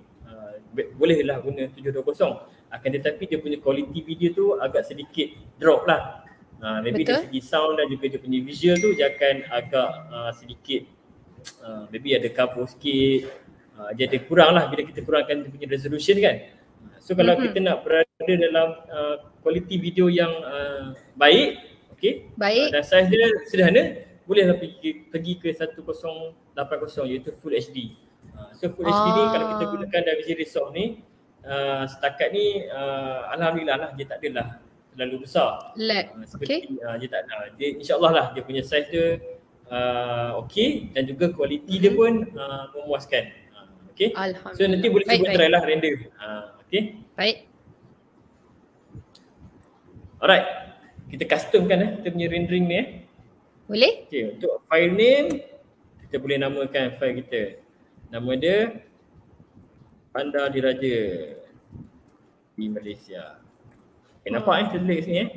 bolehlah guna tujuh dua kosong, akan tetapi dia punya kualiti video tu agak sedikit drop lah. Uh, maybe Betul. dari segi sound dan juga dia punya visual tu dia akan agak uh, sedikit uh, maybe ada cover sikit, uh, dia ada kurang lah bila kita kurangkan dia punya resolution kan. So kalau mm-hmm. kita nak berada dalam uh, kualiti video yang uh, baik, okay, baik. Uh, dan saiz dia sederhana, bolehlah pergi, pergi ke seribu lapan puluh iaitu Full H D. Uh, so Full ah. H D ni kalau kita gunakan DaVinci Resolve ni, uh, setakat ni uh, Alhamdulillah lah dia tak adalah terlalu besar. Lag. Uh, seperti, okay. Uh, dia tak ada. Dia, InsyaAllah lah dia punya saiz dia uh, okey dan juga kualiti mm-hmm. dia pun uh, memuaskan. Uh, okay. So nanti boleh cuba try lah render. Uh, okay. Baik. Alright. Kita customkan eh kita punya rendering ni eh. Boleh? Okay. Untuk file name kita boleh namakan file kita. Nama dia Bandar Diraja di Malaysia. Okay, nampak eh tertulis sini eh?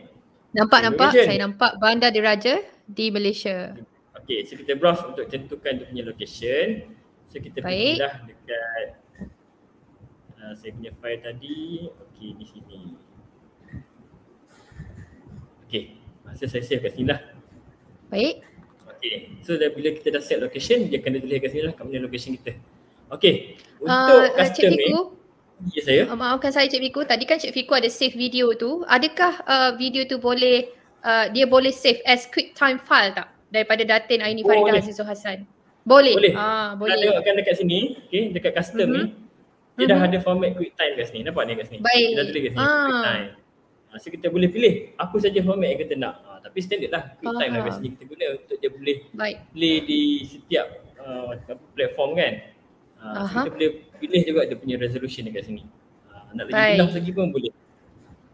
Nampak, nampak. Saya nampak Bandar Diraja di Malaysia. Okay, so kita browse untuk tentukan dia punya location. So kita pindah dekat uh, saya punya file tadi. Okay, di sini. Okay, so saya save kat sini lah. Baik. Okay, so dah, bila kita dah set location, dia akan ditulis kat sini lah kat mana location kita. Okay, untuk uh, custom ni. Ya saya. Uh, maafkan saya Cik Fiku, tadi kan Cik Fiku ada save video tu. Adakah uh, video tu boleh, uh, dia boleh save as QuickTime file tak? Daripada Datin Aini Faridah Azizul Hasan. Boleh? Boleh. Ah, boleh. Kita tengokkan dekat sini, okay, dekat custom uh-huh. ni. Dia uh-huh. dah ada format QuickTime kat sini, nampak ni kat sini? Baik. Dia dah tulis kat sini, ah. QuickTime. Ha, so kita boleh pilih apa saja format yang kita nak. Ha, tapi standard lah QuickTime lah kat sini kita guna untuk dia boleh Baik. play di setiap uh, platform kan. Uh, so kita boleh pilih juga dia punya resolution dekat sini. Uh, nak lagi pindah lagi pun boleh.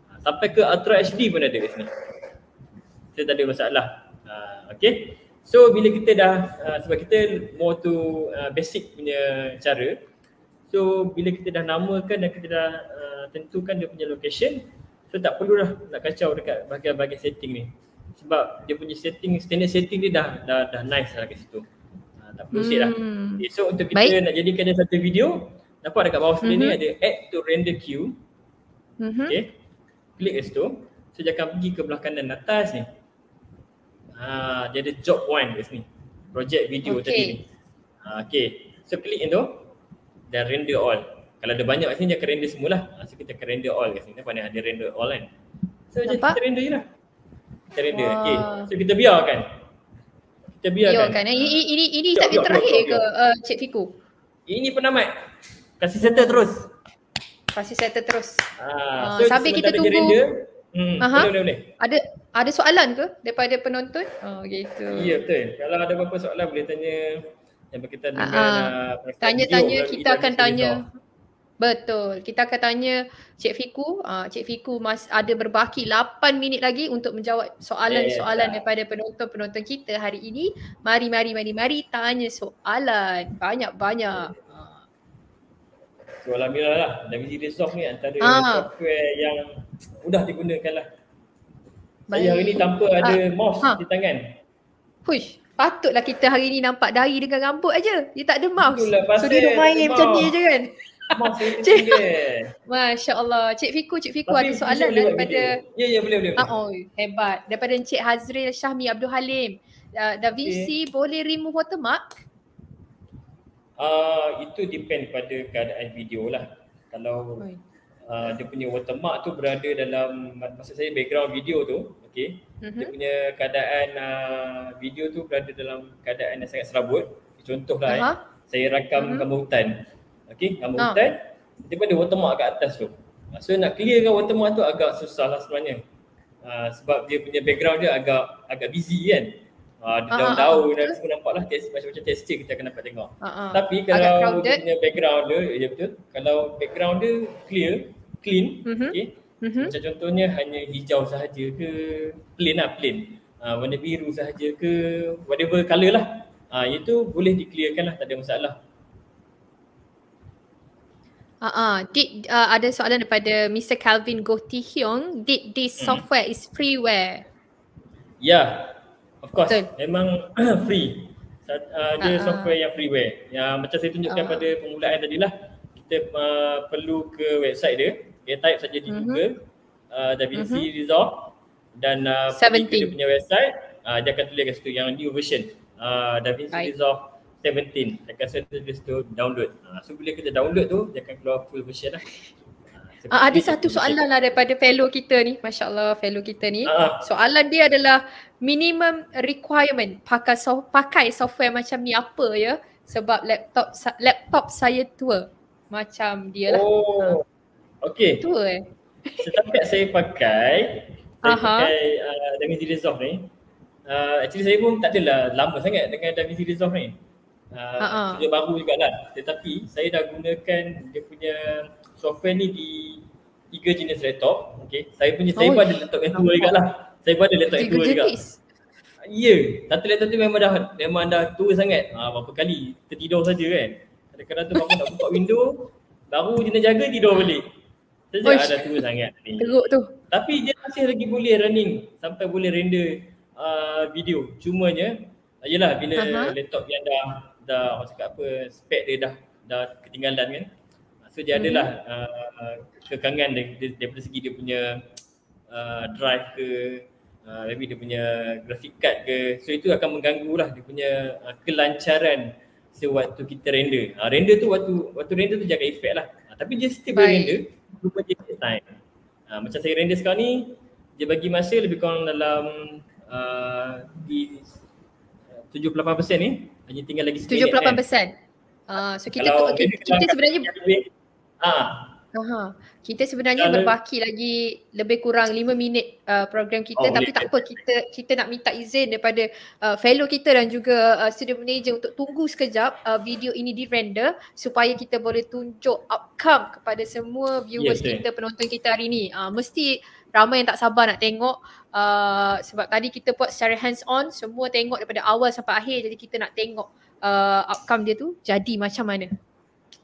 Uh, sampai ke Ultra H D pun ada kat sini. So tak ada masalah. Uh, okay. So bila kita dah, uh, sebab kita more to uh, basic punya cara. So bila kita dah namakan dan kita dah uh, tentukan dia punya location, so tak perlulah nak kacau dekat bahagian-bahagian setting ni. Sebab dia punya setting, standard setting dia dah, dah, dah nice lah kat situ. Tak perlu set lah. Okay, so untuk kita Baik. nak jadikan dia satu video, nampak dekat bawah sini mm-hmm. ni ada add to render queue. Mm-hmm. Okay, klik kat situ. So dia akan pergi ke belah kanan atas ni. Ha, dia ada job one kat sini. Project video okay. tadi ni. Ha, okay, so klik yang tu dan render all. Kalau ada banyak kat sini dia akan render semualah. Ha, so kita akan render all kat sini. Nampak ni ada render all kan. So nampak? Kita render je lah. Kita render. Wow. Okay, so kita biarkan. Kita biarkan. Ini ini, ini, ini tak yang terakhir jok, jok, jok. ke uh, Cik Fiku? Ini penamat. Kasih settle terus. Kasih settle terus. Ah, uh, so sambil kita tunggu. Render, hmm, uh-huh. boleh, boleh, boleh. Ada ada soalan ke daripada penonton? Oh gitu. Ya betul. Kalau ada apa-apa soalan boleh tanya yang berkaitan dengan uh-huh. uh, tanya-tanya kita akan tanya. Resolve. Betul. Kita akan tanya Cik Fiku. Uh, Cik Fiku mas, ada berbaki lapan minit lagi untuk menjawab soalan-soalan yeah. daripada penonton-penonton kita hari ini. Mari, mari, mari, mari tanya soalan. Banyak-banyak. So Alhamdulillah lah. DaVinci Resolve ni antara ah. software yang mudah digunakan lah. Baik. Saya hari ni tanpa ah. ada mouse ah. di tangan. Push. Patutlah kita hari ni nampak dari dengan rambut aja. Dia tak ada mouse. Itulah, so dia duduk main macam ni je kan. Cik, Masya Allah. Cik Fiku, Cik Fiku Tapi ada soalan daripada Ya, ya boleh, boleh. Oh, hebat. Daripada Encik Hazril Syahmi Abdul Halim. Uh, DaVinci okay. boleh remove watermark? Uh, itu depend pada keadaan video lah. Kalau uh, dia punya watermark tu berada dalam, maksud saya background video tu, okay. Uh-huh. Dia punya keadaan uh, video tu berada dalam keadaan yang sangat serabut. Contohlah uh-huh. eh, saya rakam gambar uh-huh. hutan. Okey, gambar ha. hutan, dia ada watermark kat atas tu. So nak clearkan watermark tu agak susah lah sebenarnya. Uh, sebab dia punya background dia agak agak busy kan. Uh, ada daun-daun dan semua nampak lah macam-macam tekstur kita akan dapat tengok. Ha-ha. Tapi kalau dia punya background dia, ya betul. Kalau background dia clear, clean, mm-hmm. okey. Mm-hmm. Macam contohnya hanya hijau sahaja ke, plain lah plain. Uh, warna biru sahaja ke, whatever colour lah. Uh, itu boleh di-clearkan lah, tak ada masalah. Uh-uh. Did, uh, ada soalan daripada Mister Calvin Goti Hyong. Did this software mm. is freeware? Yeah, of course. Betul. Memang free. Uh, dia uh-uh. software yang freeware. Yang macam saya tunjukkan uh-huh. pada permulaan tadi lah. Kita uh, perlu ke website dia. Dia type saja di mm-hmm. Google. Uh, DaVinci mm-hmm. Resolve. Dan uh, pergi ke dia punya website. Uh, dia akan tulis kat situ yang new version. Uh, DaVinci Resolve seventeen. Saya rasa tulis tu download. Ha, so bila kita download tu dia akan keluar full version lah. Ha, ada satu soalan lah daripada fellow kita ni, Masya Allah fellow kita ni. Ha. Soalan dia adalah minimum requirement pakai so pakai software macam ni apa ya? Sebab laptop laptop saya tua. Macam dia lah. Oh. Ha. Okey. Tua eh. Setakat saya pakai saya Aha. pakai uh, DaVinci Resolve ni. Uh, actually saya pun tak adalah lama sangat dengan DaVinci Resolve ni. Uh, uh-huh. Sudah baru juga lah. Tetapi saya dah gunakan dia punya software ni di tiga jenis laptop. Okay. Saya punya, oh, saya pun ada laptop yang tua juga lah. Saya pun ada laptop yang tua juga. Ya, yeah. Satu laptop tu memang dah memang dah tua sangat. Ha, berapa kali tertidur saja kan. Kadang-kadang tu bangun nak buka window, baru je nak jaga tidur balik. Saya cakap dah tua sangat ni. Teruk tu. Tapi dia masih lagi boleh running sampai boleh render Uh, video. Cumanya yelah bila uh-huh. laptop yang dah dah orang cakap apa spek dia dah dah ketinggalan kan, so dia hmm. adalah uh, kekangan dari, daripada segi dia punya uh, drive ke uh, maybe dia punya graphic card ke, so itu akan mengganggu lah dia punya uh, kelancaran sewaktu kita render. Uh, render tu waktu waktu render tu jaga efek lah, uh, tapi dia still boleh render lupa dia time. Uh, macam saya render sekarang ni dia bagi masa lebih kurang dalam Uh, di tujuh puluh lapan peratus ni hanya tinggal lagi sepuluh minit kan. tujuh puluh lapan peratus uh, so kita kalau tu, okay, kita sebenarnya ha uh-huh. kita sebenarnya kalau berbaki lagi lebih kurang lima minit uh, program kita, oh, tapi boleh. Tak apa, kita kita nak minta izin daripada uh, fellow kita dan juga uh, student manager untuk tunggu sekejap uh, video ini di render supaya kita boleh tunjuk outcome kepada semua viewers, yes, kita, penonton kita hari ni. Uh, mesti ramai yang tak sabar nak tengok uh, sebab tadi kita buat secara hands on, semua tengok daripada awal sampai akhir, jadi kita nak tengok uh, outcome dia tu jadi macam mana.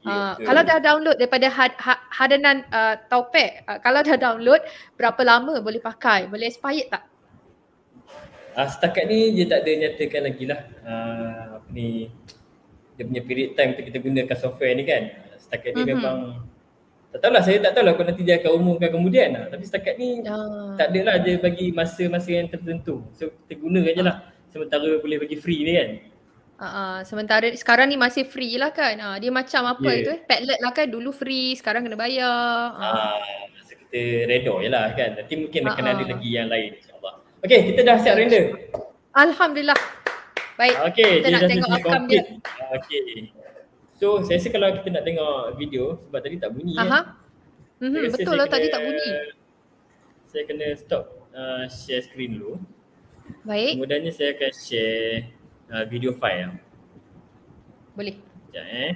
Uh, yeah, kalau dah download daripada had, had, hadanan uh, Taupek, uh, kalau dah download berapa lama boleh pakai? Boleh expired tak? Uh, setakat ni dia tak ada nyatakan lagi lah uh, apa ni, dia punya period time untuk kita gunakan software ni kan. Setakat ni mm-hmm. memang tak tahulah, saya tak tahulah kalau nanti dia akan umumkan kemudian lah. Tapi setakat ni ah. tak adalah dia bagi masa-masa yang tertentu. So kita gunakan ah. je lah sementara boleh bagi free ni kan. Ah, ah. Sementara sekarang ni masih free lah kan. Ah, dia macam apa yeah. itu eh? Padlet lah kan, dulu free sekarang kena bayar. Ah. Ah, so kita redor je lah kan. Nanti mungkin ah, akan ah. ada lagi yang lain insyaAllah. Okay, kita dah siap render. Alhamdulillah. Baik, okay, kita nak tengok outcome dia. Okay. So saya rasa kalau kita nak tengok video sebab tadi tak bunyi kan. Mm-hmm, betul lah, tadi tak bunyi. Saya kena stop uh, share screen dulu. Baik. Kemudiannya saya akan share uh, video file. Boleh? Sekejap eh.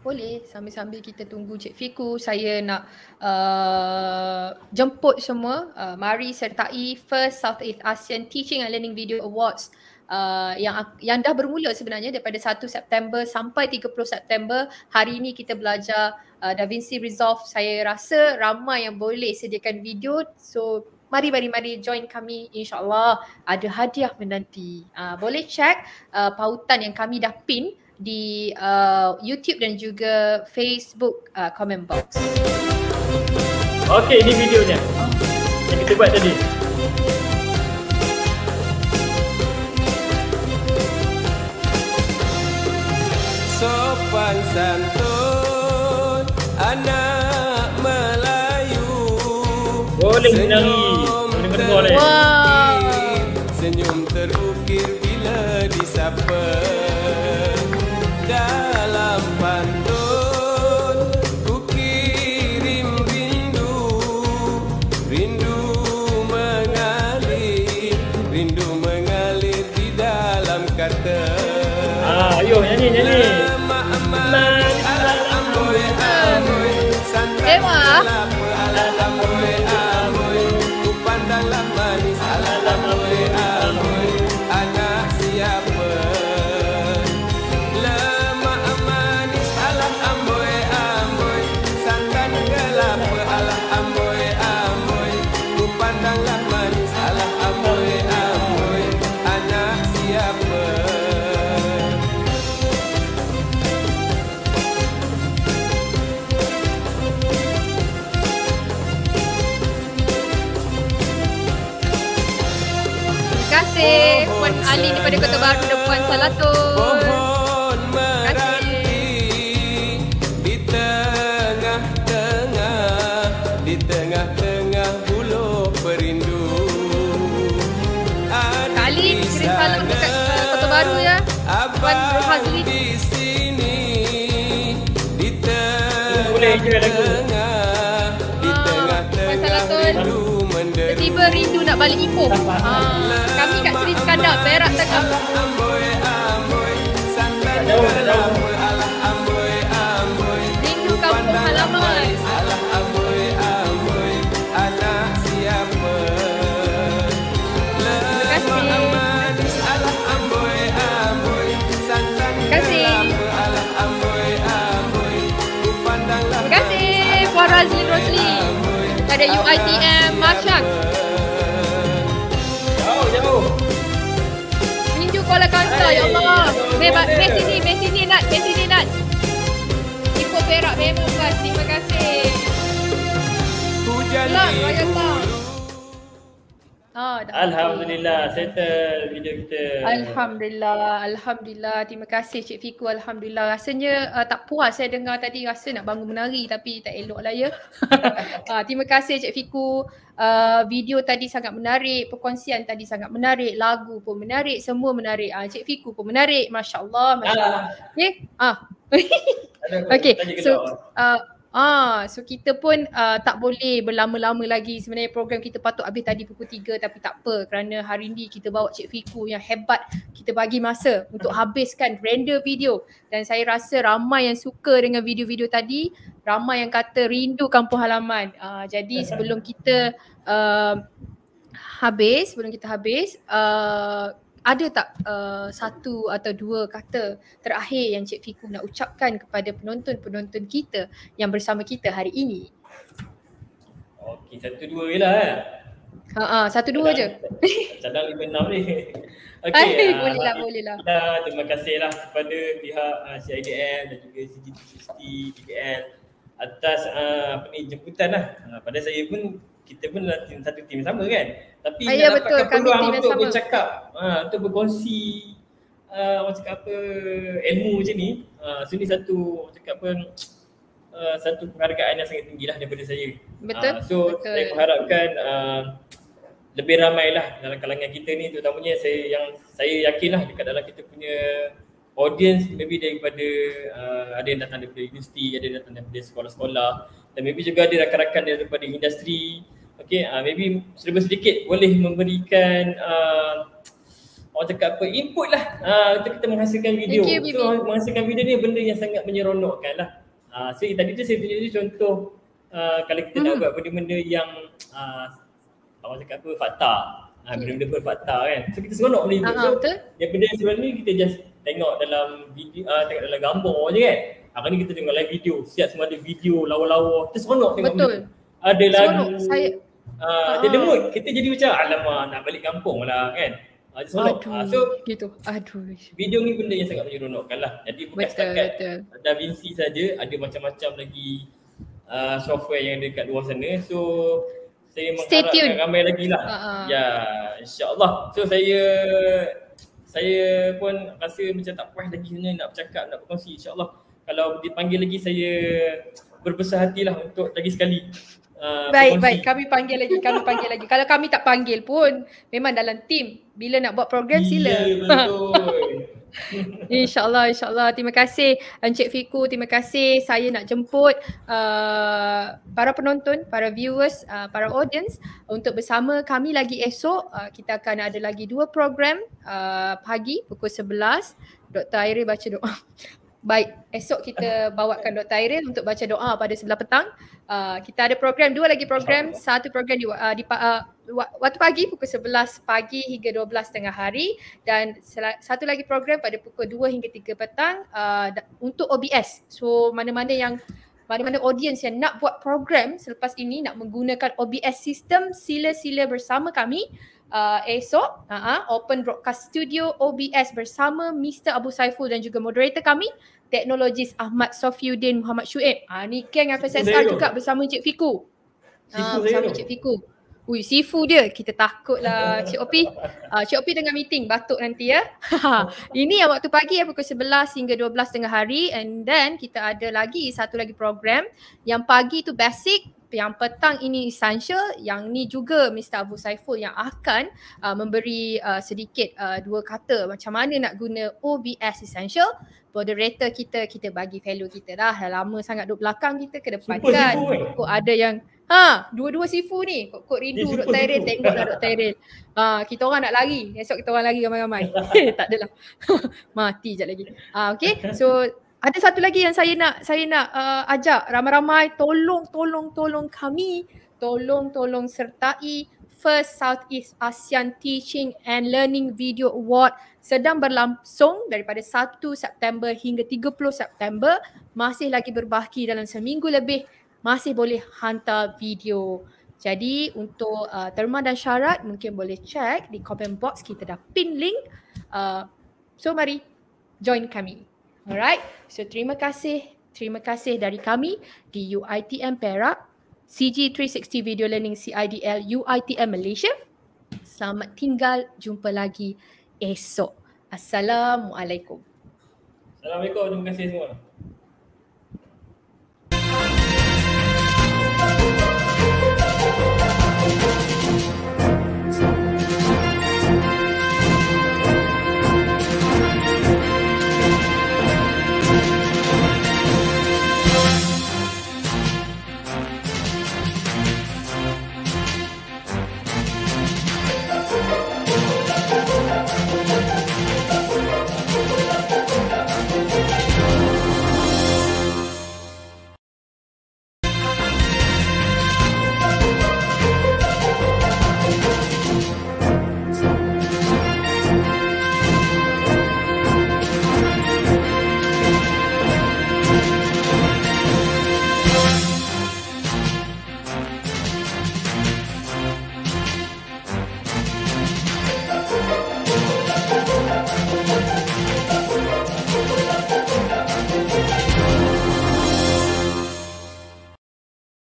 Boleh, sambil-sambil kita tunggu Cik Fiku, saya nak uh, jemput semua. Uh, mari sertai First South East Asian Teaching and Learning Video Awards. Uh, yang yang dah bermula sebenarnya daripada satu September sampai tiga puluh September. Hari ini kita belajar uh, DaVinci Resolve. Saya rasa ramai yang boleh sediakan video, so mari mari mari join kami, insyaAllah ada hadiah menanti. Uh, boleh check uh, pautan yang kami dah pin di uh, YouTube dan juga Facebook uh, comment box. Okey, ini videonya yang kita buat tadi. Sopan santun anak Melayu, boleh menari, boleh bergoleh. Wow. Senyum terukir bila disapa dalam pantun, ku kirim rindu, rindu mengalir, rindu mengalir di dalam kata. Ah, ayo nyanyi nyanyi. Kota Bharu Depan Salatun. Terima kasih. Di tengah-tengah, di tengah-tengah hulu perindu. Kali kirim salam dekat Kota Bharu ya. Puan Rohazli. Di sini, di tengah-tengah. Tiba rindu nak balik Ipoh. Ah, kami kat Seri Iskandar, Perak tengah. Rindu kampung halaman. Terima kasih. Terima kasih. Puan Razlin Rosli. Pada U I T M Malaysia. Kuala Kangsar, ya Allah. Meh sini, meh sini Nat, meh sini Nat. Ibu Perak memang puas, terima kasih. Klang, Raya Klang. Oh, Alhamdulillah, settle video kita. Alhamdulillah, Alhamdulillah. Terima kasih Cik Fiku, Alhamdulillah. Rasanya uh, tak puas saya dengar tadi, rasa nak bangun menari tapi tak elok lah ya. uh, terima kasih Cik Fiku. Uh, video tadi sangat menarik, perkongsian tadi sangat menarik, lagu pun menarik, semua menarik. Ah, Cik Fiku pun menarik, Masya Allah, Masya Allah. Okay, ah. Okay, so uh, ah, so kita pun uh, tak boleh berlama-lama lagi. Sebenarnya program kita patut habis tadi pukul tiga tapi tak apa kerana hari ni kita bawa Cik Fiku yang hebat. Kita bagi masa untuk habiskan render video dan saya rasa ramai yang suka dengan video-video tadi. Ramai yang kata rindu kampung halaman. Uh, jadi sebelum kita uh, habis, sebelum kita habis, uh, ada tak uh, satu atau dua kata terakhir yang Cik Fiku nak ucapkan kepada penonton-penonton kita yang bersama kita hari ini? Okey, satu dua je lah kan? Ha ah, satu dua je. Cadang lima enam ni. Okey, boleh lah, boleh lah. Terima kasihlah kepada pihak uh, C I D L dan juga C G tiga enam kosong P D L atas uh, apa ni jemputan lah. Uh, pada saya pun, kita pun adalah tim, satu tim sama kan, tapi kita dapatkan peluang untuk bercakap, uh, untuk berkongsi uh, orang cakap apa, ilmu macam ni. Uh, so ni satu, orang cakap apa, uh, satu penghargaan yang sangat tinggi lah daripada saya. Betul. Uh, so betul. Saya mengharapkan uh, lebih ramai lah dalam kalangan kita ni, terutamanya saya yang saya yakin lah dekat dalam kita punya audience, maybe daripada uh, ada yang datang daripada universiti, ada yang datang daripada sekolah-sekolah dan maybe juga ada rakan-rakan daripada industri. Okay, uh, maybe serba sedikit boleh memberikan uh, orang cakap apa, input lah uh, untuk kita menghasilkan video. Thank you, so, menghasilkan video ni benda yang sangat menyeronokkan lah. Uh, so tadi tu saya tunjuk contoh uh, kalau kita hmm. nak buat benda-benda yang uh, orang cakap apa, fakta. Uh, benda-benda berfakta kan. So kita seronok boleh buat. So daripada sebelum ni kita just tengok dalam video, uh, tengok dalam gambar je kan. Hari ni kita tengok live video, siap semua ada video, lawa-lawa. Kita seronok tengok betul. Video. Ada lagu, saya... uh, dia ada mood. Kita jadi macam, alamak nak balik kampung lah kan. Uh, seronok. Aduh, uh, so, gitu. Aduh. Video ni benda yang sangat menyeronokkan lah. Jadi bukan betul, setakat betul. DaVinci saja, ada macam-macam lagi uh, software yang ada kat luar sana. So saya mengharapkan ramai lagi lah. Uh-huh. Ya, insyaAllah. So saya saya pun rasa macam tak puas lagi sebenarnya nak bercakap, nak berkongsi. InsyaAllah kalau dipanggil lagi saya berbesar hatilah untuk lagi sekali uh, baik, berkongsi. Baik, kami panggil lagi, kami panggil lagi. Kalau kami tak panggil pun memang dalam tim bila nak buat program sila. Ya, betul. InsyaAllah, insyaAllah. Terima kasih Encik Fiku, terima kasih. Saya nak jemput uh, para penonton, para viewers, uh, para audience untuk bersama kami lagi esok. Uh, kita akan ada lagi dua program uh, pagi pukul sebelas. Doktor Airi baca doa. Baik, esok kita bawakan Doktor Airi untuk baca doa pada sebelah petang. Uh, kita ada program, dua lagi program. Satu program di, uh, di uh, waktu pagi pukul sebelas pagi hingga dua belas tengah hari dan satu lagi program pada pukul dua hingga tiga petang uh, untuk O B S. So mana-mana yang mana-mana audience yang nak buat program selepas ini, nak menggunakan O B S sistem, sila-sila bersama kami uh, esok. Uh-huh, Open Broadcast Studio O B S bersama Mister Abu Saiful dan juga moderator kami, teknologis Ahmad Sofiyuddin Mohd Shuib. Uh, ni Kang F S S R juga bersama Encik Fiku. Uh, bersama Encik Fiku. Ui, Sifu dia, kita takut lah Cik Opi. Uh, Cik Opi tengah meeting, batuk nanti ya. Ini yang waktu pagi ya, pukul sebelas hingga dua belas tengah hari, and then kita ada lagi satu lagi program. Yang pagi tu basic, yang petang ini essential, yang ni juga Mister Abu Saiful yang akan uh, memberi uh, sedikit uh, dua kata macam mana nak guna O B S essential. Moderator kita, kita bagi fellow kita lah. Lama sangat duduk belakang kita ke depan Sifu, kan. Sifu, eh. Ada yang ha, dua-dua Sifu ni. Kok kok rindu duk Tairil, tengok dah duk Tairil. Ha, kita orang nak lari. Esok kita orang lari ramai-ramai. Tak adalah. Mati jap lagi. Ah ha, okey. So ada satu lagi yang saya nak saya nak uh, ajak ramai-ramai, tolong tolong tolong kami, tolong tolong sertai First South East ASEAN Teaching and Learning Video Award sedang berlangsung daripada satu September hingga tiga puluh September. Masih lagi berbaki dalam seminggu lebih. Masih boleh hantar video. Jadi untuk uh, terma dan syarat mungkin boleh check di comment box, kita dah pin link. Uh, so mari join kami. Alright. So terima kasih. Terima kasih dari kami di U I T M Perak, C G tiga enam kosong Video Learning C I D L U I T M Malaysia. Selamat tinggal. Jumpa lagi esok. Assalamualaikum. Assalamualaikum. Terima kasih semua.